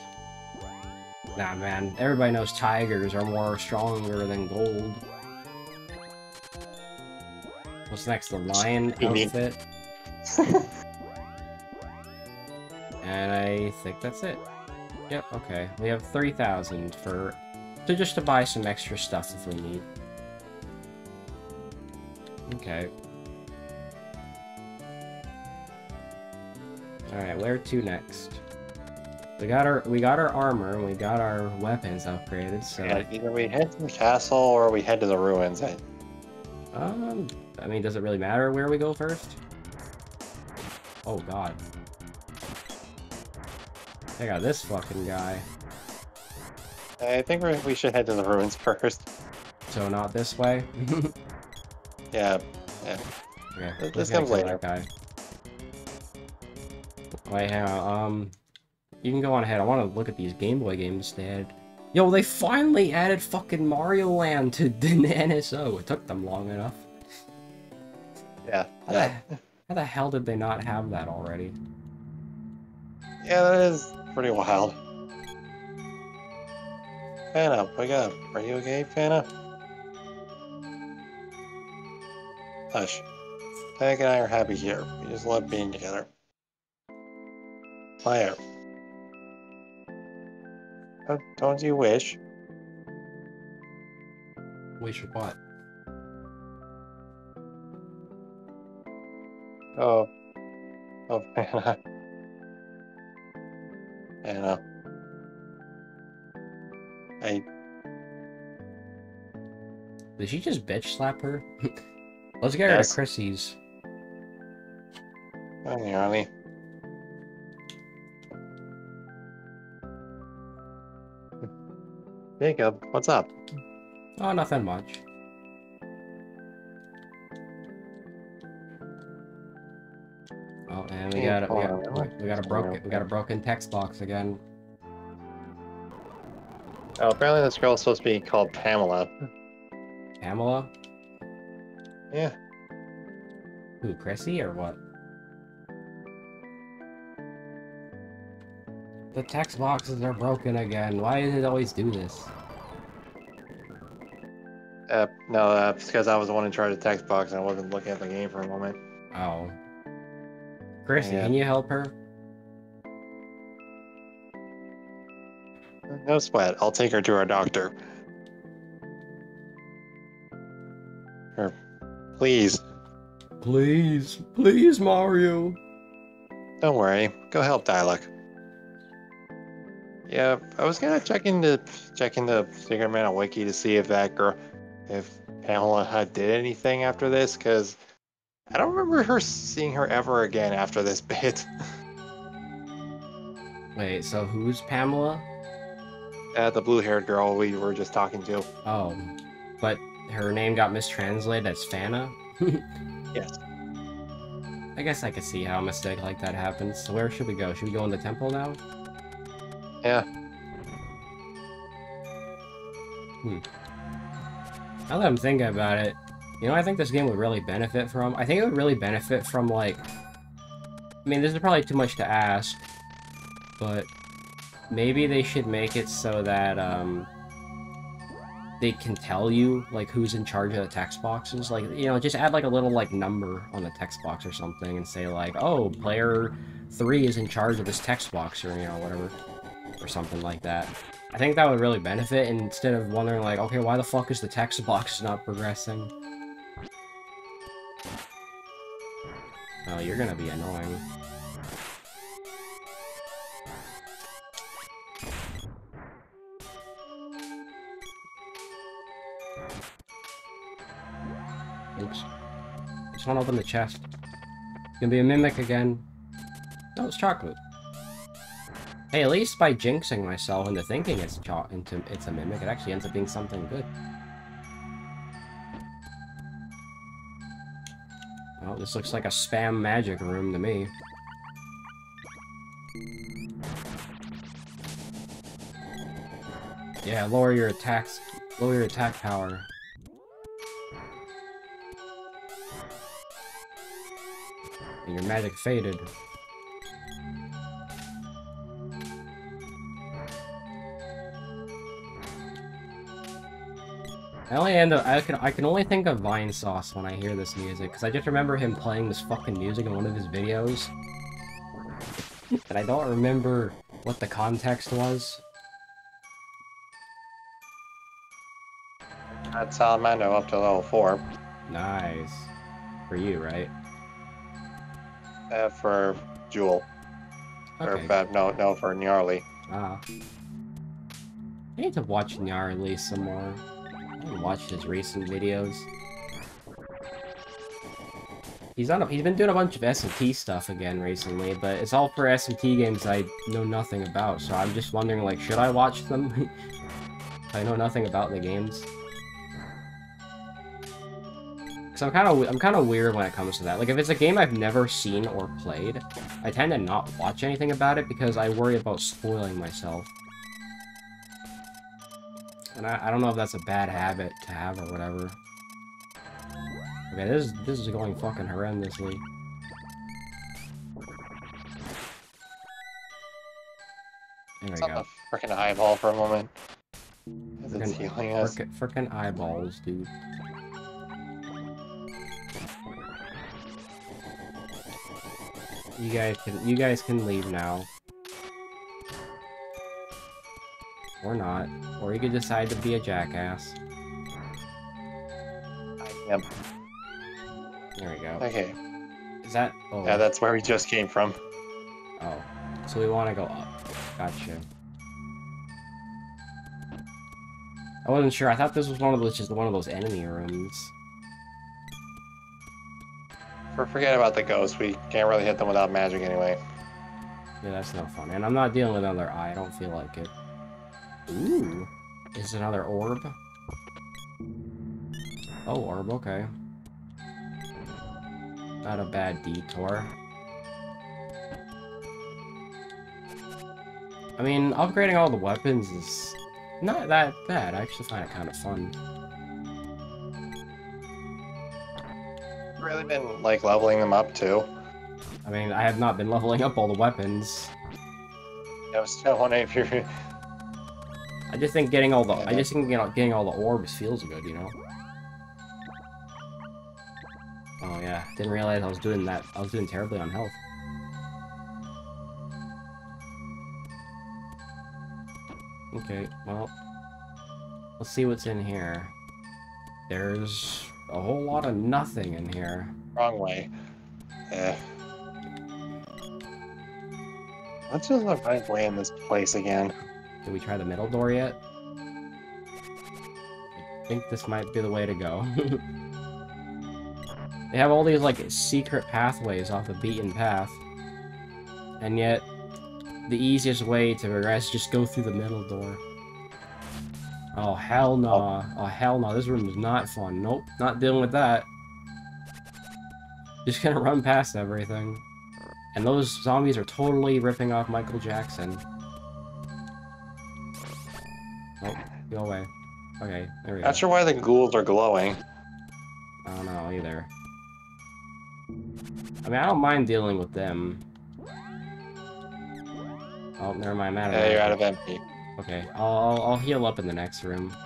Nah, man. Everybody knows tigers are more stronger than gold. What's next? The lion outfit? And I think that's it. Yep, okay. We have three thousand for... to just to buy some extra stuff if we need. Okay. Alright, where to next? We got our we got our armor and we got our weapons upgraded, so... yeah, either we head to the castle or we head to the ruins. I... Um... I mean, does it really matter where we go first? Oh god. I got this fucking guy. I think we're, we should head to the ruins first. So not this way? Yeah. Yeah. Okay, this, this comes later. Guy. Wait, hang on. Um, you can go on ahead. I want to look at these Game Boy games they had. Yo, they finally added fucking Mario Land to the N S O. It took them long enough. Yeah. How, yeah. The, how the hell did they not have that already? Yeah, that is pretty wild. Phanna, wake up. Are you okay, Phanna? Hush. Tag and I are happy here. We just love being together. Fire. Don't you wish? Wish what? Oh, oh, Phanna. Phanna. I... did she just bitch slap her? Let's get yes. her to Chrissy's. I'm Nyarly. Jacob, what's up? Oh, nothing much. Oh, and we got a, we got, we got, we got a broken we got a broken text box again. Oh, apparently this girl's supposed to be called Pamela. Pamela? Yeah. Who, Chrissy or what? The text boxes are broken again. Why does it always do this? Uh, no, uh, it's because I was the one in charge of the text box and I wasn't looking at the game for a moment. Oh. Chrissy, yeah. Can you help her? No sweat. I'll take her to our doctor. Or, please. Please. Please, Mario. Don't worry. Go help Dialek. Yeah, I was gonna check in the check in the Secret Mana wiki to see if that girl, if Pamela did anything after this, because I don't remember her seeing her ever again after this bit. Wait, so who's Pamela? Uh, the blue-haired girl we were just talking to. Oh, but her name got mistranslated as Phanna. Yes. I guess I could see how a mistake like that happens. So where should we go? Should we go in the temple now? Yeah. Hmm. Now that I'm thinking about it, you know, I think this game would really benefit from... I think it would really benefit from, like... I mean, this is probably too much to ask, but maybe they should make it so that, um... they can tell you, like, who's in charge of the text boxes. Like, you know, just add, like, a little, like, number on the text box or something and say, like, oh, player three is in charge of this text box or, you know, whatever. Or something like that. I think that would really benefit, and instead of wondering like, okay, why the fuck is the text box not progressing? Oh, you're gonna be annoying. Oops. I just wanna open the chest. It's gonna be a mimic again. No, it's chocolate. Hey, at least by jinxing myself into thinking it's cho into it's a mimic, it actually ends up being something good. Well, this looks like a spam magic room to me. Yeah, lower your attacks, lower your attack power. And your magic faded. I only end up, I can I can only think of Vine Sauce when I hear this music, because I just remember him playing this fucking music in one of his videos. And I don't remember what the context was. That's Salamando up to level four. Nice. For you, right? Uh, for Jewel. Okay. Or, uh, no, no, for Nyarly. Ah. I need to watch Nyarly some more. I haven't watched his recent videos. He's on a, he's been doing a bunch of S M T stuff again recently, but it's all for S M T games I know nothing about, so I'm just wondering, like, should I watch them? I know nothing about the games. So I'm kind of I'm kind of weird when it comes to that. Like, if it's a game I've never seen or played, I tend to not watch anything about it because I worry about spoiling myself. And I, I don't know if that's a bad habit to have or whatever. Okay, this is, this is going fucking horrendously. There we go. Frickin' eyeball for a moment. Frickin', healing us. Frickin', frickin' eyeballs, dude. You guys can you guys can leave now. Or not. Or you could decide to be a jackass. I am. There we go. Okay. Is that... Oh. Yeah, that's where we just came from. Oh. So we want to go up. Gotcha. I wasn't sure. I thought this was one of those, just one of those enemy rooms. Forget about the ghosts. We can't really hit them without magic anyway. Yeah, that's no fun. And I'm not dealing with another eye. I don't feel like it. Ooh, is another orb? Oh, orb, okay. Not a bad detour. I mean, upgrading all the weapons is not that bad. I actually find it kind of fun. Really been, like, leveling them up, too. I mean, I have not been leveling up all the weapons. I was still wondering if you're... I just think getting all the I just think getting all the orbs feels good, you know. Oh yeah, didn't realize I was doing that. I was doing terribly on health. Okay, well, let's see what's in here. There's a whole lot of nothing in here. Wrong way. Yeah. Let's do the right way in this place again. Did we try the middle door yet? I think this might be the way to go. They have all these, like, secret pathways off the beaten path. And yet, the easiest way to progress is just go through the middle door. Oh, hell no. Nah. Oh. oh, hell no. Nah. This room is not fun. Nope, not dealing with that. Just gonna run past everything. And those zombies are totally ripping off Michael Jackson. Oh, go away. Okay, there we go. Not sure why the ghouls are glowing. I don't know either. I mean, I don't mind dealing with them. Oh, never mind. I'm out of yeah, you're out of M P. Okay, I'll, I'll heal up in the next room.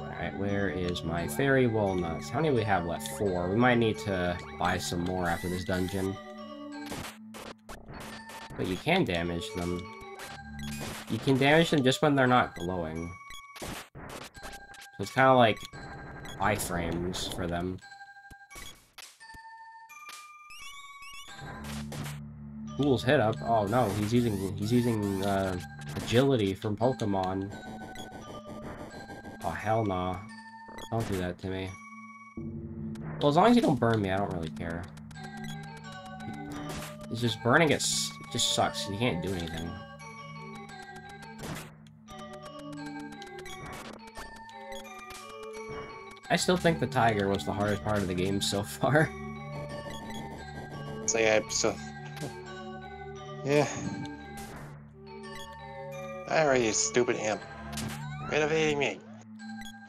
Alright, where is my fairy walnuts? How many do we have left? Four. We might need to buy some more after this dungeon. But you can damage them. You can damage them just when they're not glowing. So it's kind of like iframes for them. Ghoul's hit up. Oh no, he's using he's using uh, agility from Pokemon. Oh hell nah. Don't do that to me. Well, as long as you don't burn me, I don't really care. It's just burning it just sucks. You can't do anything. I still think the tiger was the hardest part of the game so far. So yeah, so yeah. All right, you stupid imp. Renovating me.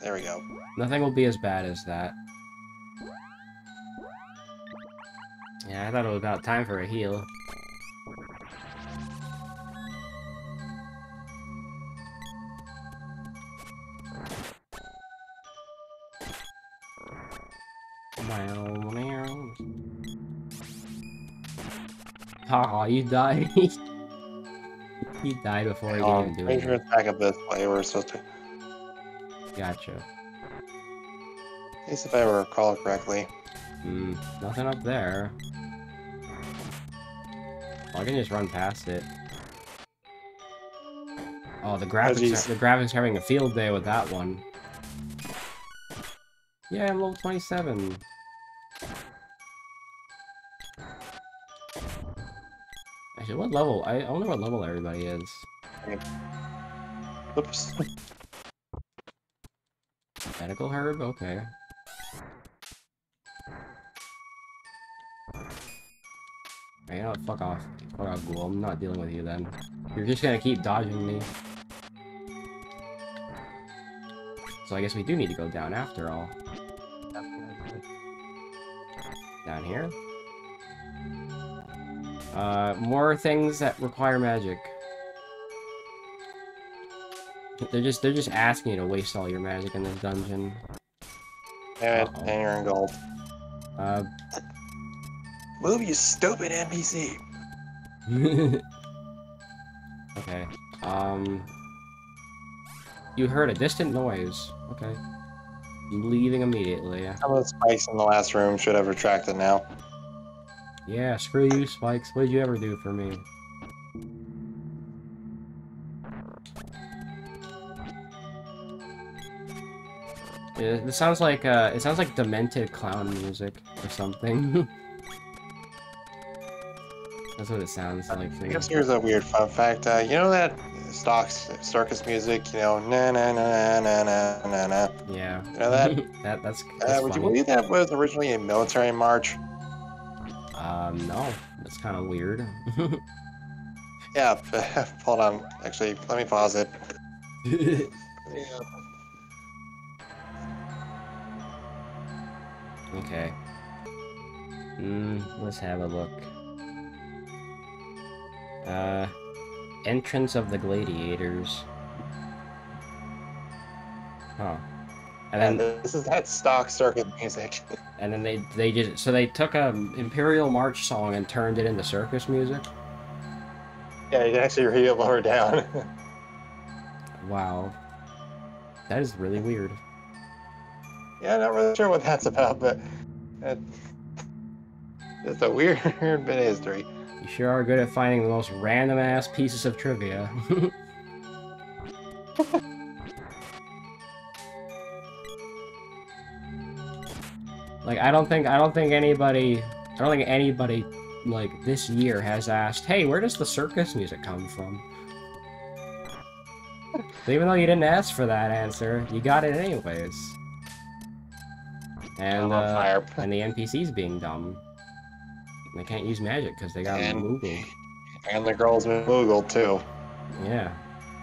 There we go. Nothing will be as bad as that. Yeah, I thought it was about time for a heal. Haha, you died. You died before you um, even do it. Make sure it's back up this way. We're supposed to. Gotcha. At least if I recall correctly. Hmm, nothing up there. Well, I can just run past it. Oh, the graphics, oh, the graphics are having a field day with that one. Yeah, I'm level twenty-seven. Actually, what level? I, I wonder what level everybody is. Oops. Medical herb? Okay. Hey, you know what? Fuck off. Fuck off, ghoul. I'm not dealing with you then. You're just gonna keep dodging me. So I guess we do need to go down after all. Down here? Uh, more things that require magic. They're just they're just asking you to waste all your magic in this dungeon. Yeah, uh-oh. And you're in gold. Uh, Move, you stupid N P C! Okay. Um... You heard a distant noise. Okay. I'm leaving immediately. Some of the spikes in the last room should have retracted now. Yeah, screw you, spikes. What did you ever do for me? It, it sounds like uh, it sounds like demented clown music or something. That's what it sounds like. I guess here's a weird fun fact. Uh, you know that stock circus music, you know, na na na na na na na. Yeah. You know that? that that's. that's uh, would funny. You believe that was originally a military march? Uh, no. That's kind of weird. Yeah, hold on. Actually, let me pause it. Yeah. Okay. Mm, let's have a look. Uh, Entrance of the Gladiators. Huh. And then yeah, this is that stock circuit music. And then they they just so they took a Imperial March song and turned it into circus music. Yeah, you can actually hear lower down. Wow, that is really weird. Yeah, not really sure what that's about, but it's a weird bit of history. You sure are good at finding the most random ass pieces of trivia. Like, I don't think, I don't think anybody, I don't think anybody, like, this year has asked, hey, where does the circus music come from? So even though you didn't ask for that answer, you got it anyways. And, uh, and the N P Cs being dumb. They can't use magic because they got moogled. And the girls been moogled, too. Yeah.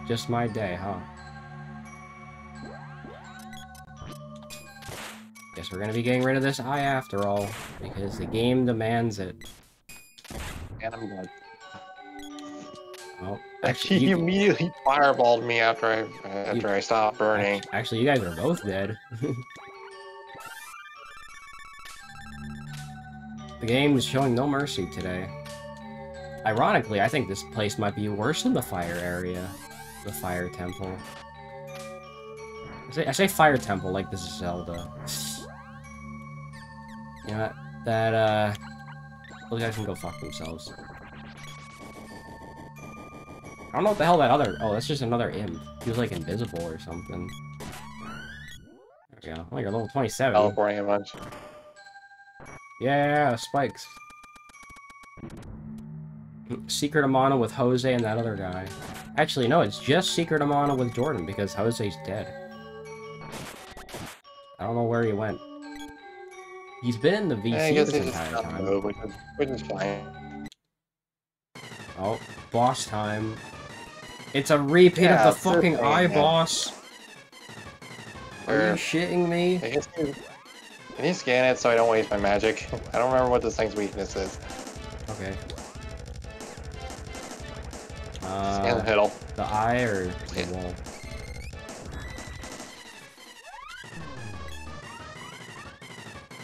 Just my day, huh? Guess we're gonna be getting rid of this eye after all, because the game demands it. And I'm dead. Oh, actually, you, you immediately fireballed me after I uh, after you, I stopped burning. Actually, you guys are both dead. The game is showing no mercy today. Ironically, I think this place might be worse than the fire area, the Fire Temple. I say, I say Fire Temple like this is Zelda. You know, that, uh... those guys can go fuck themselves. I don't know what the hell that other... Oh, that's just another imp. He was, like, invisible or something. There we go. Oh, you're level twenty-seven. Teleporting a bunch. Yeah, spikes. Secret of Mana with Jose and that other guy. Actually, no, it's just Secret of Mana with Jordan, because Jose's dead. I don't know where he went. He's been in the V C this entire time. Move, which is, which is fine. Oh, boss time. It's a repeat yeah, of the fucking fine, eye yeah. boss. We're... Are you shitting me? Can you, can you scan it so I don't waste my magic? I don't remember what this thing's weakness is. Okay. Uh, scan the middle. The eye or the wall?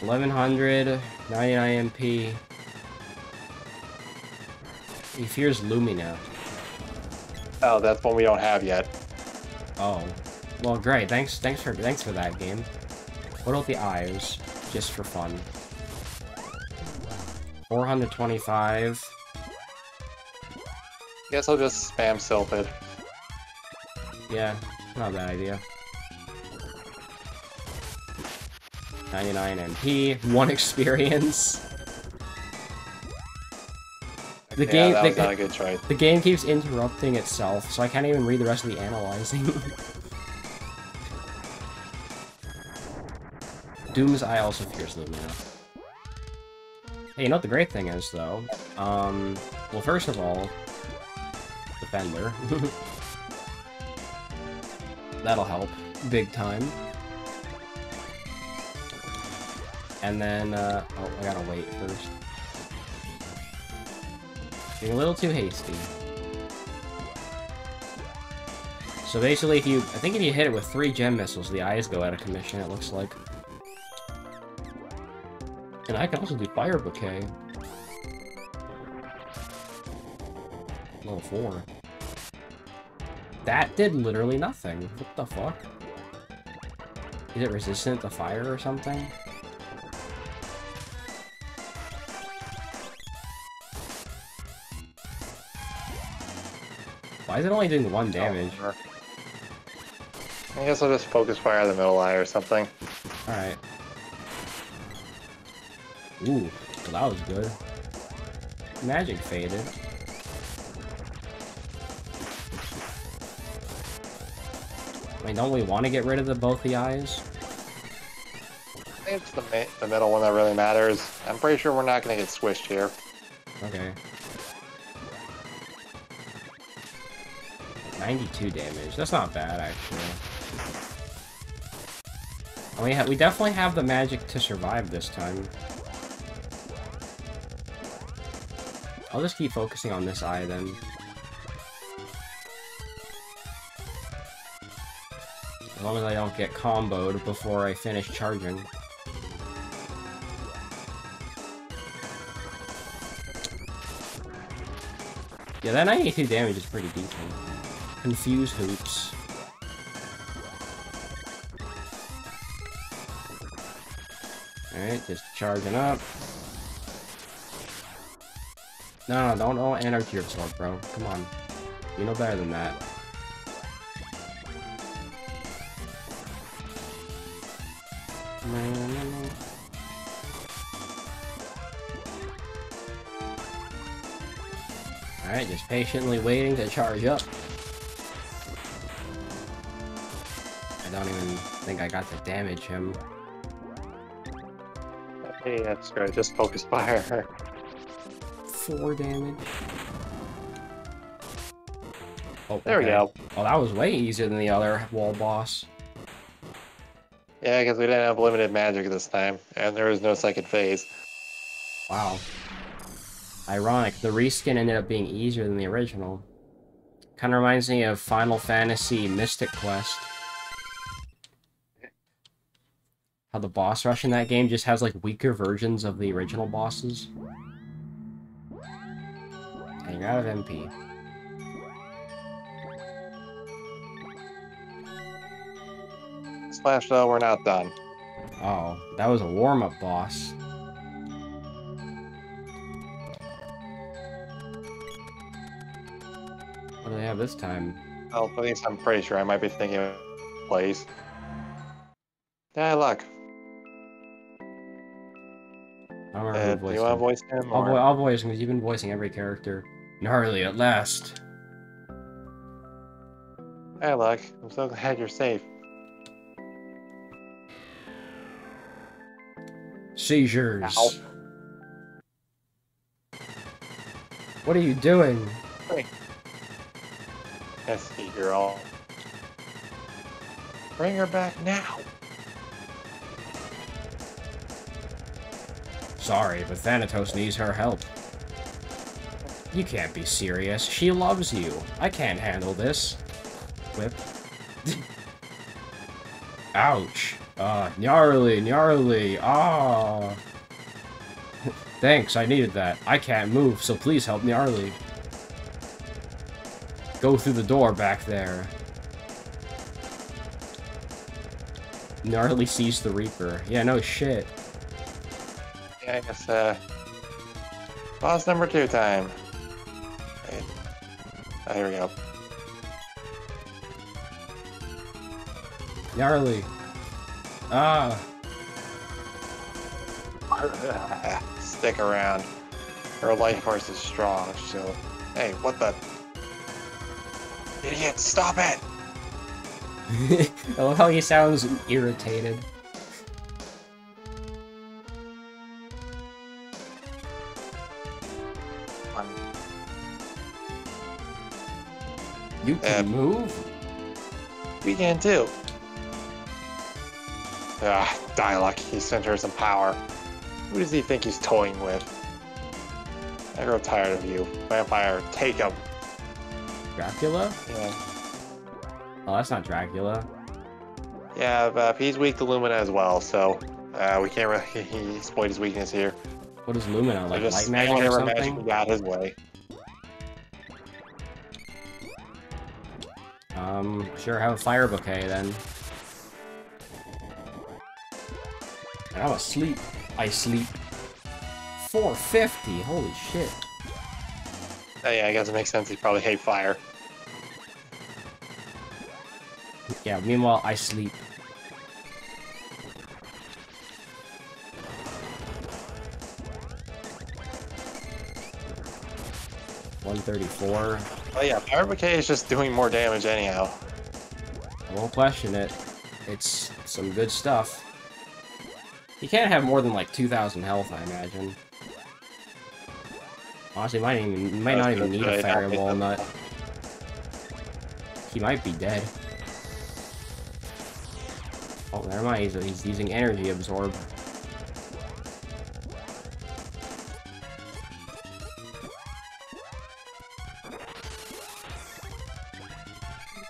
eleven hundred, ninety-nine M P. He fears Lumina. Oh, that's one we don't have yet. Oh, well, great. Thanks, thanks for, thanks for that game. What about the eyes, just for fun? four hundred twenty-five. Guess I'll just spam Silphid. Yeah, not a bad idea. ninety-nine M P, one experience. The yeah, game, that was the, not a good try. The game keeps interrupting itself, so I can't even read the rest of the analyzing. Doom's Eye also fears Lumina. Hey, you know what the great thing is, though? Um, well, first of all, Defender. That'll help, big time. And then, uh, oh, I gotta wait first. Being a little too hasty. So basically, if you, I think if you hit it with three gem missiles, the eyes go out of commission, it looks like. And I can also do Fire Bouquet. Level four. That did literally nothing. What the fuck? Is it resistant to fire or something? Why is it only doing one damage? Oh, I guess I'll just focus fire on the middle eye or something. Alright. Ooh, well, that was good. Magic faded. I mean, don't we want to get rid of the, both the eyes? I think it's the, the middle one that really matters. I'm pretty sure we're not going to get squished here. Okay. ninety-two damage. That's not bad, actually. We, ha we definitely have the magic to survive this time. I'll just keep focusing on this eye, then. As long as I don't get comboed before I finish charging. Yeah, that ninety-two damage is pretty decent. Confuse hoops. Alright, just charging up. No, no, don't all energy absorb, bro. Come on. You know better than that. Alright, just patiently waiting to charge up. I don't even think I got to damage him. Hey, that's great. Just focus fire. Four damage. Oh, there okay. we go. Oh, that was way easier than the other wall boss. Yeah, because we didn't have limited magic this time, and there was no second phase. Wow. Ironic. The reskin ended up being easier than the original. Kind of reminds me of Final Fantasy Mystic Quest. How the boss rush in that game just has like weaker versions of the original bosses. And you're out of M P. Slash though, we're not done. Oh, that was a warm-up boss. What do they have this time? Well, at least I'm pretty sure. I might be thinking of plays. Dialek. I don't remember uh, voicing. You want to voice him? I'll, vo I'll voice him because you've been voicing every character. Nyarly, at last. Dialek, I'm so glad you're safe. Seizures. Ow. What are you doing? Wait. Pesky girl. Bring her back now. Sorry, but Thanatos needs her help. You can't be serious. She loves you. I can't handle this. Whip. Ouch. Uh, Nyarly, Nyarly. Ah. Thanks, I needed that. I can't move, so please help Nyarly. Go through the door back there. Nyarly sees the Reaper. Yeah, no shit. Yeah, I guess, uh... boss number two time. Right. Oh, here we go. Nyarly. Ah. Stick around. Her life force is strong, so... Hey, what the... Idiot, stop it! I love how he sounds irritated. One. You can um, move? We can too. Ah, Dialek, he sent her some power. Who does he think he's toying with? I grow tired of you. Vampire, take him! Dracula? Yeah. Oh, that's not Dracula. Yeah, but he's weak to Lumina as well, so uh, we can't really exploit his weakness here. What is Lumina, like light magic or something? Got his way. Um, sure, have a fire bouquet then. And I'm asleep. I sleep. four fifty, holy shit. Oh yeah, I guess it makes sense. He probably hate fire. Yeah, meanwhile, I sleep. one thirty-four. Oh yeah, Fire Bouquet is just doing more damage anyhow. I won't question it. It's some good stuff. You can't have more than like two thousand health, I imagine. Honestly, might even, might not even need a fire walnut. He might be dead. Oh, never mind. He's, he's using energy absorb.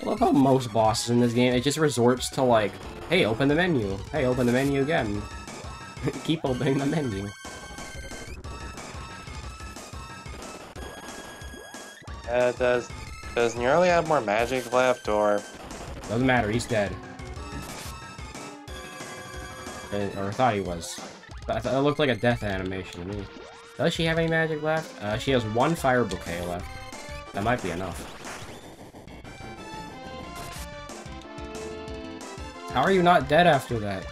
I love how most bosses in this game, it just resorts to like, hey, open the menu. Hey, open the menu again. Keep opening the menu. Uh, does does Nyarly have more magic left, or? Doesn't matter. He's dead. I, or I thought he was. I thought it looked like a death animation to me. Does she have any magic left? Uh, she has one fire bouquet left. That might be enough. How are you not dead after that?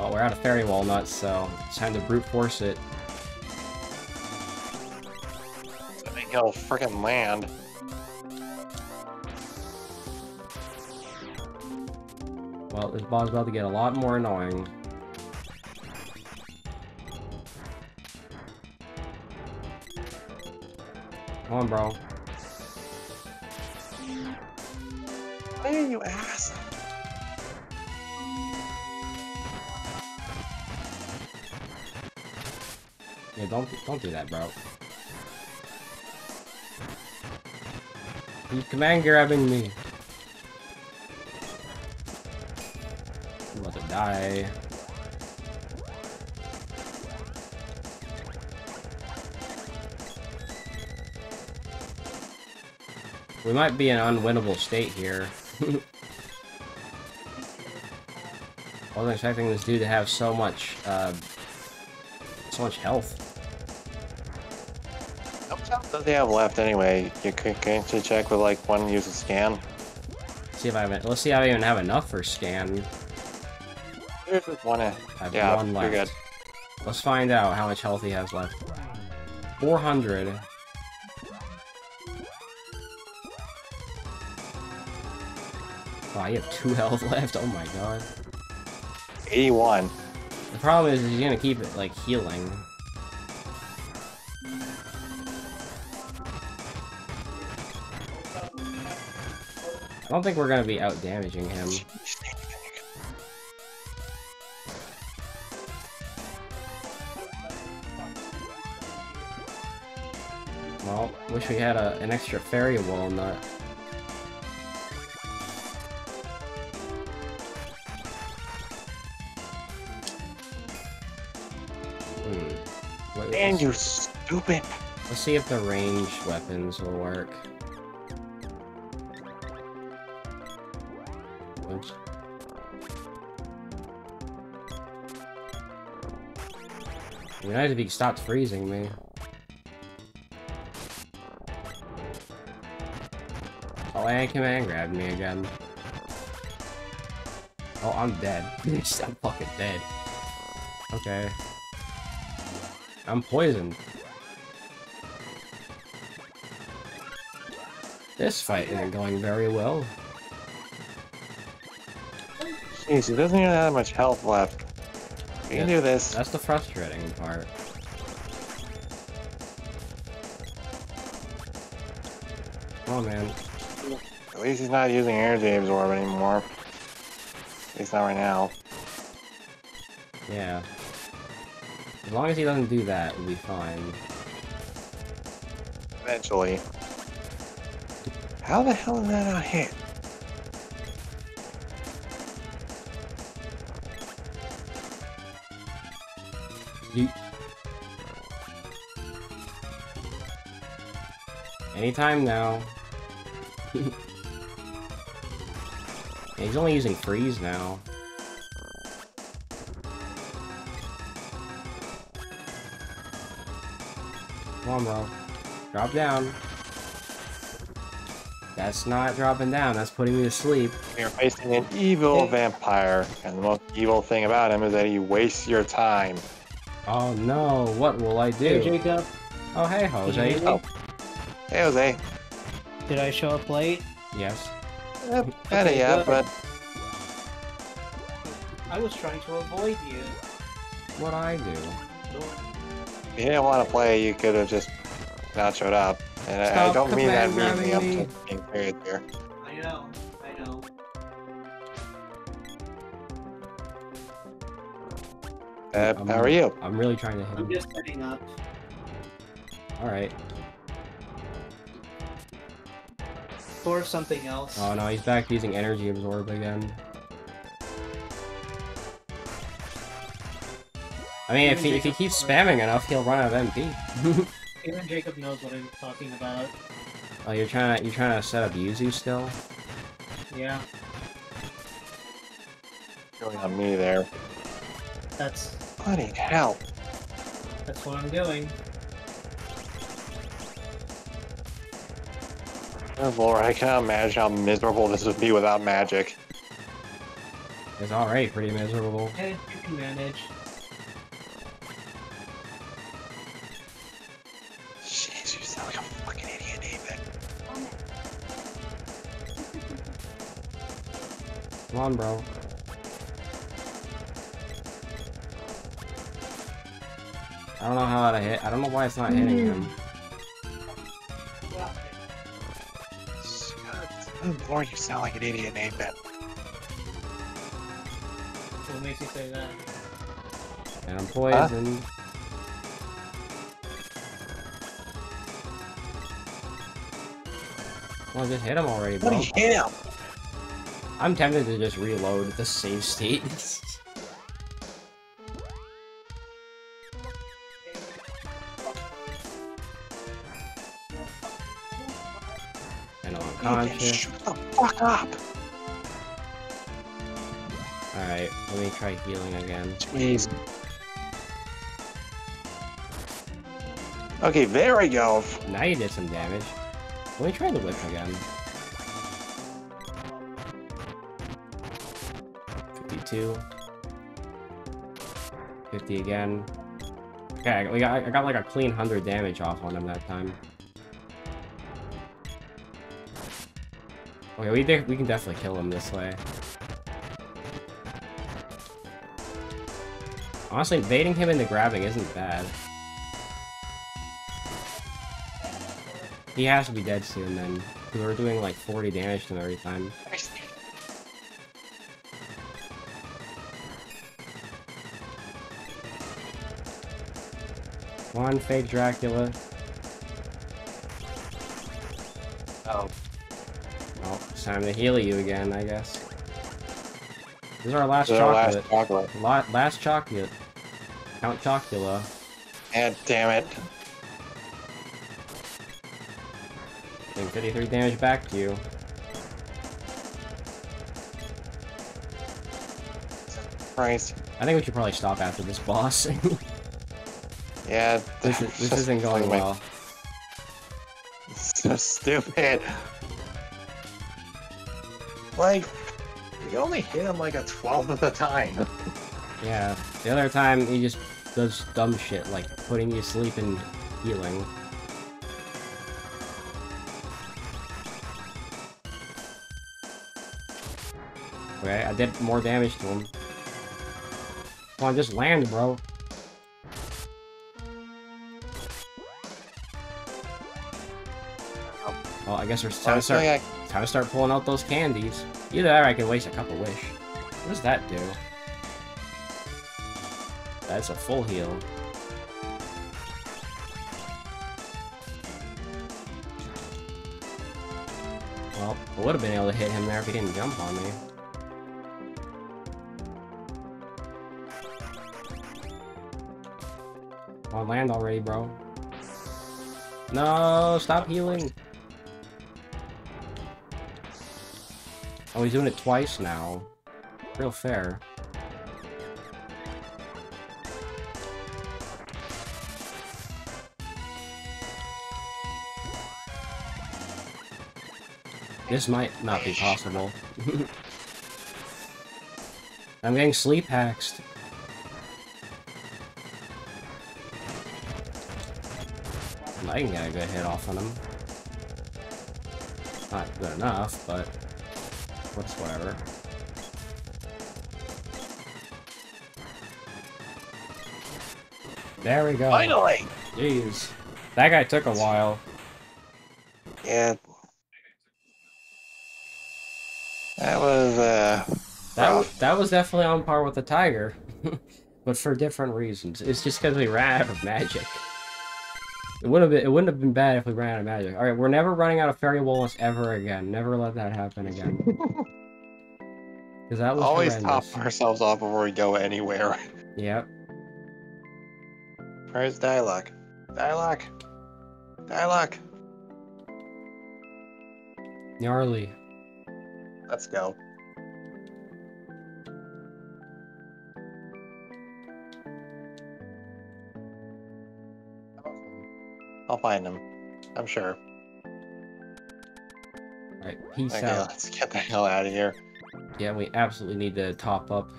Oh, we're out of fairy walnuts, so it's time to brute force it. I think he'll frickin' land. Well, this boss is about to get a lot more annoying. Come on, bro. Hey, you ass! Yeah, don't don't do that, bro. You command grabbing me. I'm about to die. We might be in an unwinnable state here. I wasn't expecting this dude to have so much, uh, so much health. How much health does he have left anyway? You could can't you check with like one use a scan. See if I have, let's see if I even have enough for scan. There's just one. I have yeah, one left. Good. Let's find out how much health he has left. Four hundred. Wow, you have two health left. Oh my god. eighty-one. The problem is, is he's gonna keep it like healing. I don't think we're gonna be out damaging him. Well, wish we had a, an extra fairy walnut. Man, you stupid! Let's see if the ranged weapons will work. Oops. I mean, I had to be stopped freezing me. Oh, and command grabbed me again. Oh, I'm dead. I'm fucking dead. Okay. I'm poisoned. This fight isn't going very well. Jeez, he doesn't even have much health left. We can do this. That's the frustrating part. Oh man. At least he's not using energy absorb anymore. At least not right now. Yeah. As long as he doesn't do that, we'll be fine. Eventually. How the hell did that not hit? Yeet. Anytime now. He's only using freeze now. Come on, bro. Drop down. That's not dropping down, that's putting me to sleep. You're facing an evil vampire, and the most evil thing about him is that he wastes your time. Oh no, what will I do? Hey, Jacob. Oh, hey, Jose. Oh. Hey, Jose. Did I show up late? Yes. Yep, kinda, yeah, but... I was trying to avoid you. What I do? If you didn't want to play, you could have just not showed up. And I, I don't mean that meanly up to being period here. I know, I know. Uh, I'm, how are you? I'm really trying to hit him. I'm just setting up. Alright. Or something else. Oh no, he's back using energy absorb again. I mean, if he, if he keeps spamming enough, he'll run out of M P. Even Jacob knows what I'm talking about. Oh, you're trying to you're trying to set up Yuzu still? Yeah. Going on me there. That's bloody hell. That's what I'm doing. Oh Lord, I cannot imagine how miserable this would be without magic. It's already pretty miserable. Yeah, you can manage. Jeez, you sound like a fucking idiot, David. Come on, bro. I don't know how to hit. I don't know why it's not hitting him. Oh Lord, you sound like an idiot named that. What makes you say that? And I'm poisoned. Huh? Well, just hit him already, bro. What hit him? I'm tempted to just reload the save state. Shut the fuck up! Alright, let me try healing again. Jeez. Okay, there we go! Now you did some damage. Let me try the whip again. fifty-two. fifty again. Okay, I got, I got like a clean one hundred damage off on him that time. Okay, we, de we can definitely kill him this way. Honestly, baiting him into grabbing isn't bad. He has to be dead soon then, because we're doing like forty damage to him every time. One fake Dracula. Oh. Time to heal you again, I guess. This is our last this chocolate. Last chocolate. La last chocolate. Count Chocula. God damn it. Doing fifty-three damage back to you. Christ. I think we should probably stop after this boss. Yeah. This, is, this isn't going well. It's so stupid. Like, you only hit him like a twelfth of the time. Yeah, the other time he just does dumb shit like putting you to sleep and healing. Okay, I did more damage to him. Come on, just land, bro. Well, I guess we're time to start. Time to start pulling out those candies. Either that or I can waste a couple wish. What does that do? That's a full heal. Well, I would have been able to hit him there if he didn't jump on me. Come on, land already, bro. No, stop healing. Oh, he's doing it twice now. Real fair. This might not be possible. I'm getting sleep haxed. I can get a good hit off on him. Not good enough, but whatsoever. There we go. Finally! Jeez. That guy took a while. Yeah. That was, uh... That was, that was definitely on par with the tiger. But for different reasons. It's just because we ran out of magic. It wouldn't have been, it wouldn't have been bad if we ran out of magic. Alright, we're never running out of Fairy Walrus ever again. Never let that happen again. Because that was always horrendous. Top ourselves off before we go anywhere. Yep. Where's Dialek? Dialek! Dialek! Nyarly. Let's go. I'll find him. I'm sure. Alright, peace okay, out. Let's get the hell out of here. Yeah, we absolutely need to top up.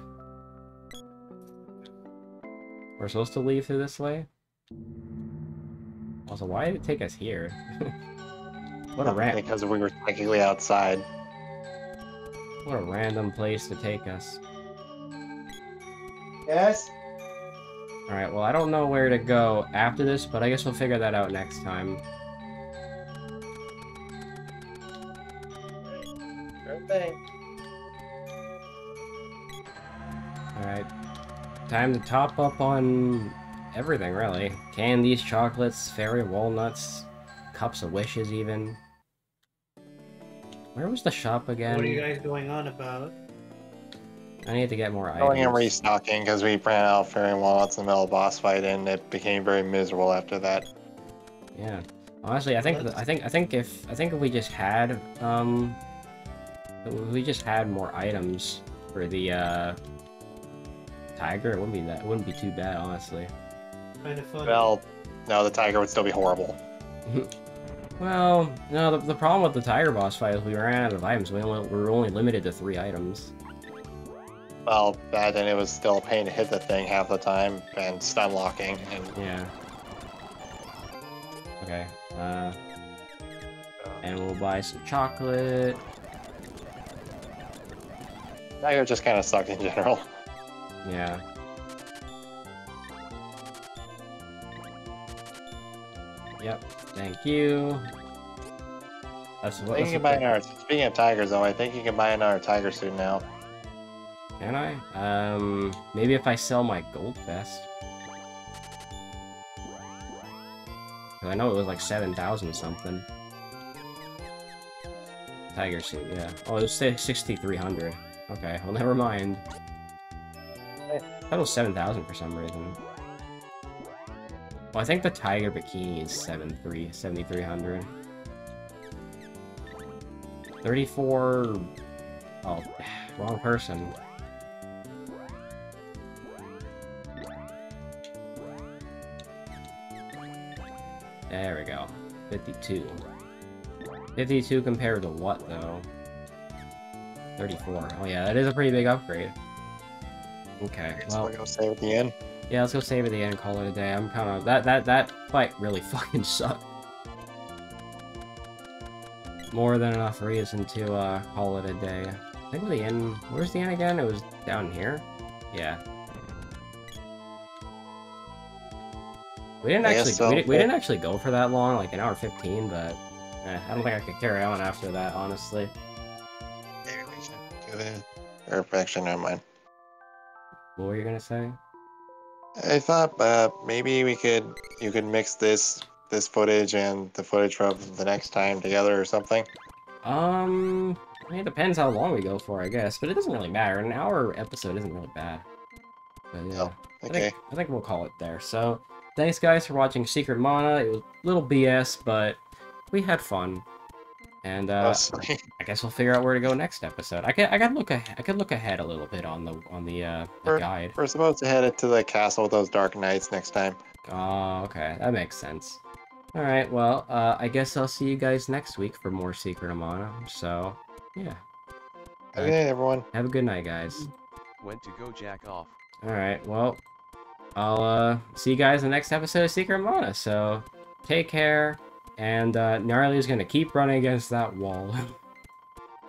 We're supposed to leave through this way? Also, why did it take us here? What a random... Because we were technically outside. What a random place to take us. Yes? Alright, well I don't know where to go after this, but I guess we'll figure that out next time. Sure thing. Alright. Time to top up on everything, really. Candies, chocolates, fairy walnuts, cups of wishes even. Where was the shop again? What are you guys going on about? I need to get more items. Going and restocking because we ran out of fairy walnuts in the middle of boss fight, and it became very miserable after that. Yeah, honestly, I think the, I think I think if I think if we just had um, if we just had more items for the uh, tiger, it wouldn't be that it wouldn't be too bad, honestly. Kind of funny. Well, no, the tiger would still be horrible. Well, no, the, the problem with the tiger boss fight is we ran out of items. We, only, we were only limited to three items. Well, that and it was still a pain to hit the thing half the time, and stun locking. And... Yeah. Okay. Uh, and we'll buy some chocolate. Tiger just kind of sucked in general. Yeah. Yep. Thank you. That's what I think you can buy another. Speaking of tigers, though, I think you can buy another tiger suit now. Can I? Um, maybe if I sell my gold vest. Cause I know it was like seven thousand something. Tiger suit, yeah. Oh, it was sixty-three hundred. Okay, well never mind. That was seven thousand for some reason. Well, I think the tiger bikini is seven three, seventy-three hundred. thirty-four... Oh, wrong person. There we go. fifty-two. fifty-two compared to what, though? thirty-four. Oh yeah, that is a pretty big upgrade. Okay, well... Let's go save at the end. Yeah, let's go save at the end and call it a day. I'm kind of... That, that, that fight really fucking sucked. More than enough reason to, uh, call it a day. I think the end... Where's the end again? It was down here? Yeah. We didn't actually... So. We, did, we didn't actually go for that long, like an hour fifteen, but... Eh, I don't think I could carry on after that, honestly. Maybe we should do the... Or, actually, never mind. What were you gonna say? I thought uh, maybe we could you could mix this this footage and the footage from the next time together or something. Um, I mean, it depends how long we go for, I guess, but it doesn't really matter. An hour episode isn't really bad. But yeah, oh, okay. I think, I think we'll call it there. So thanks guys for watching Secret of Mana. It was a little B S, but we had fun, and uh, oh, I guess we'll figure out where to go next episode. I could I could look ahead, I could look ahead a little bit on the on the, uh, the we're, guide. We're supposed to head to the castle with those dark knights next time. Oh, okay, that makes sense. All right, well, uh, I guess I'll see you guys next week for more Secret of Mana. So, yeah. Have a good night, everyone. Have a good night, guys. Went to go jack off. All right, well, I'll uh, see you guys in the next episode of Secret of Mana. So, take care. And uh, Nyarly is going to keep running against that wall.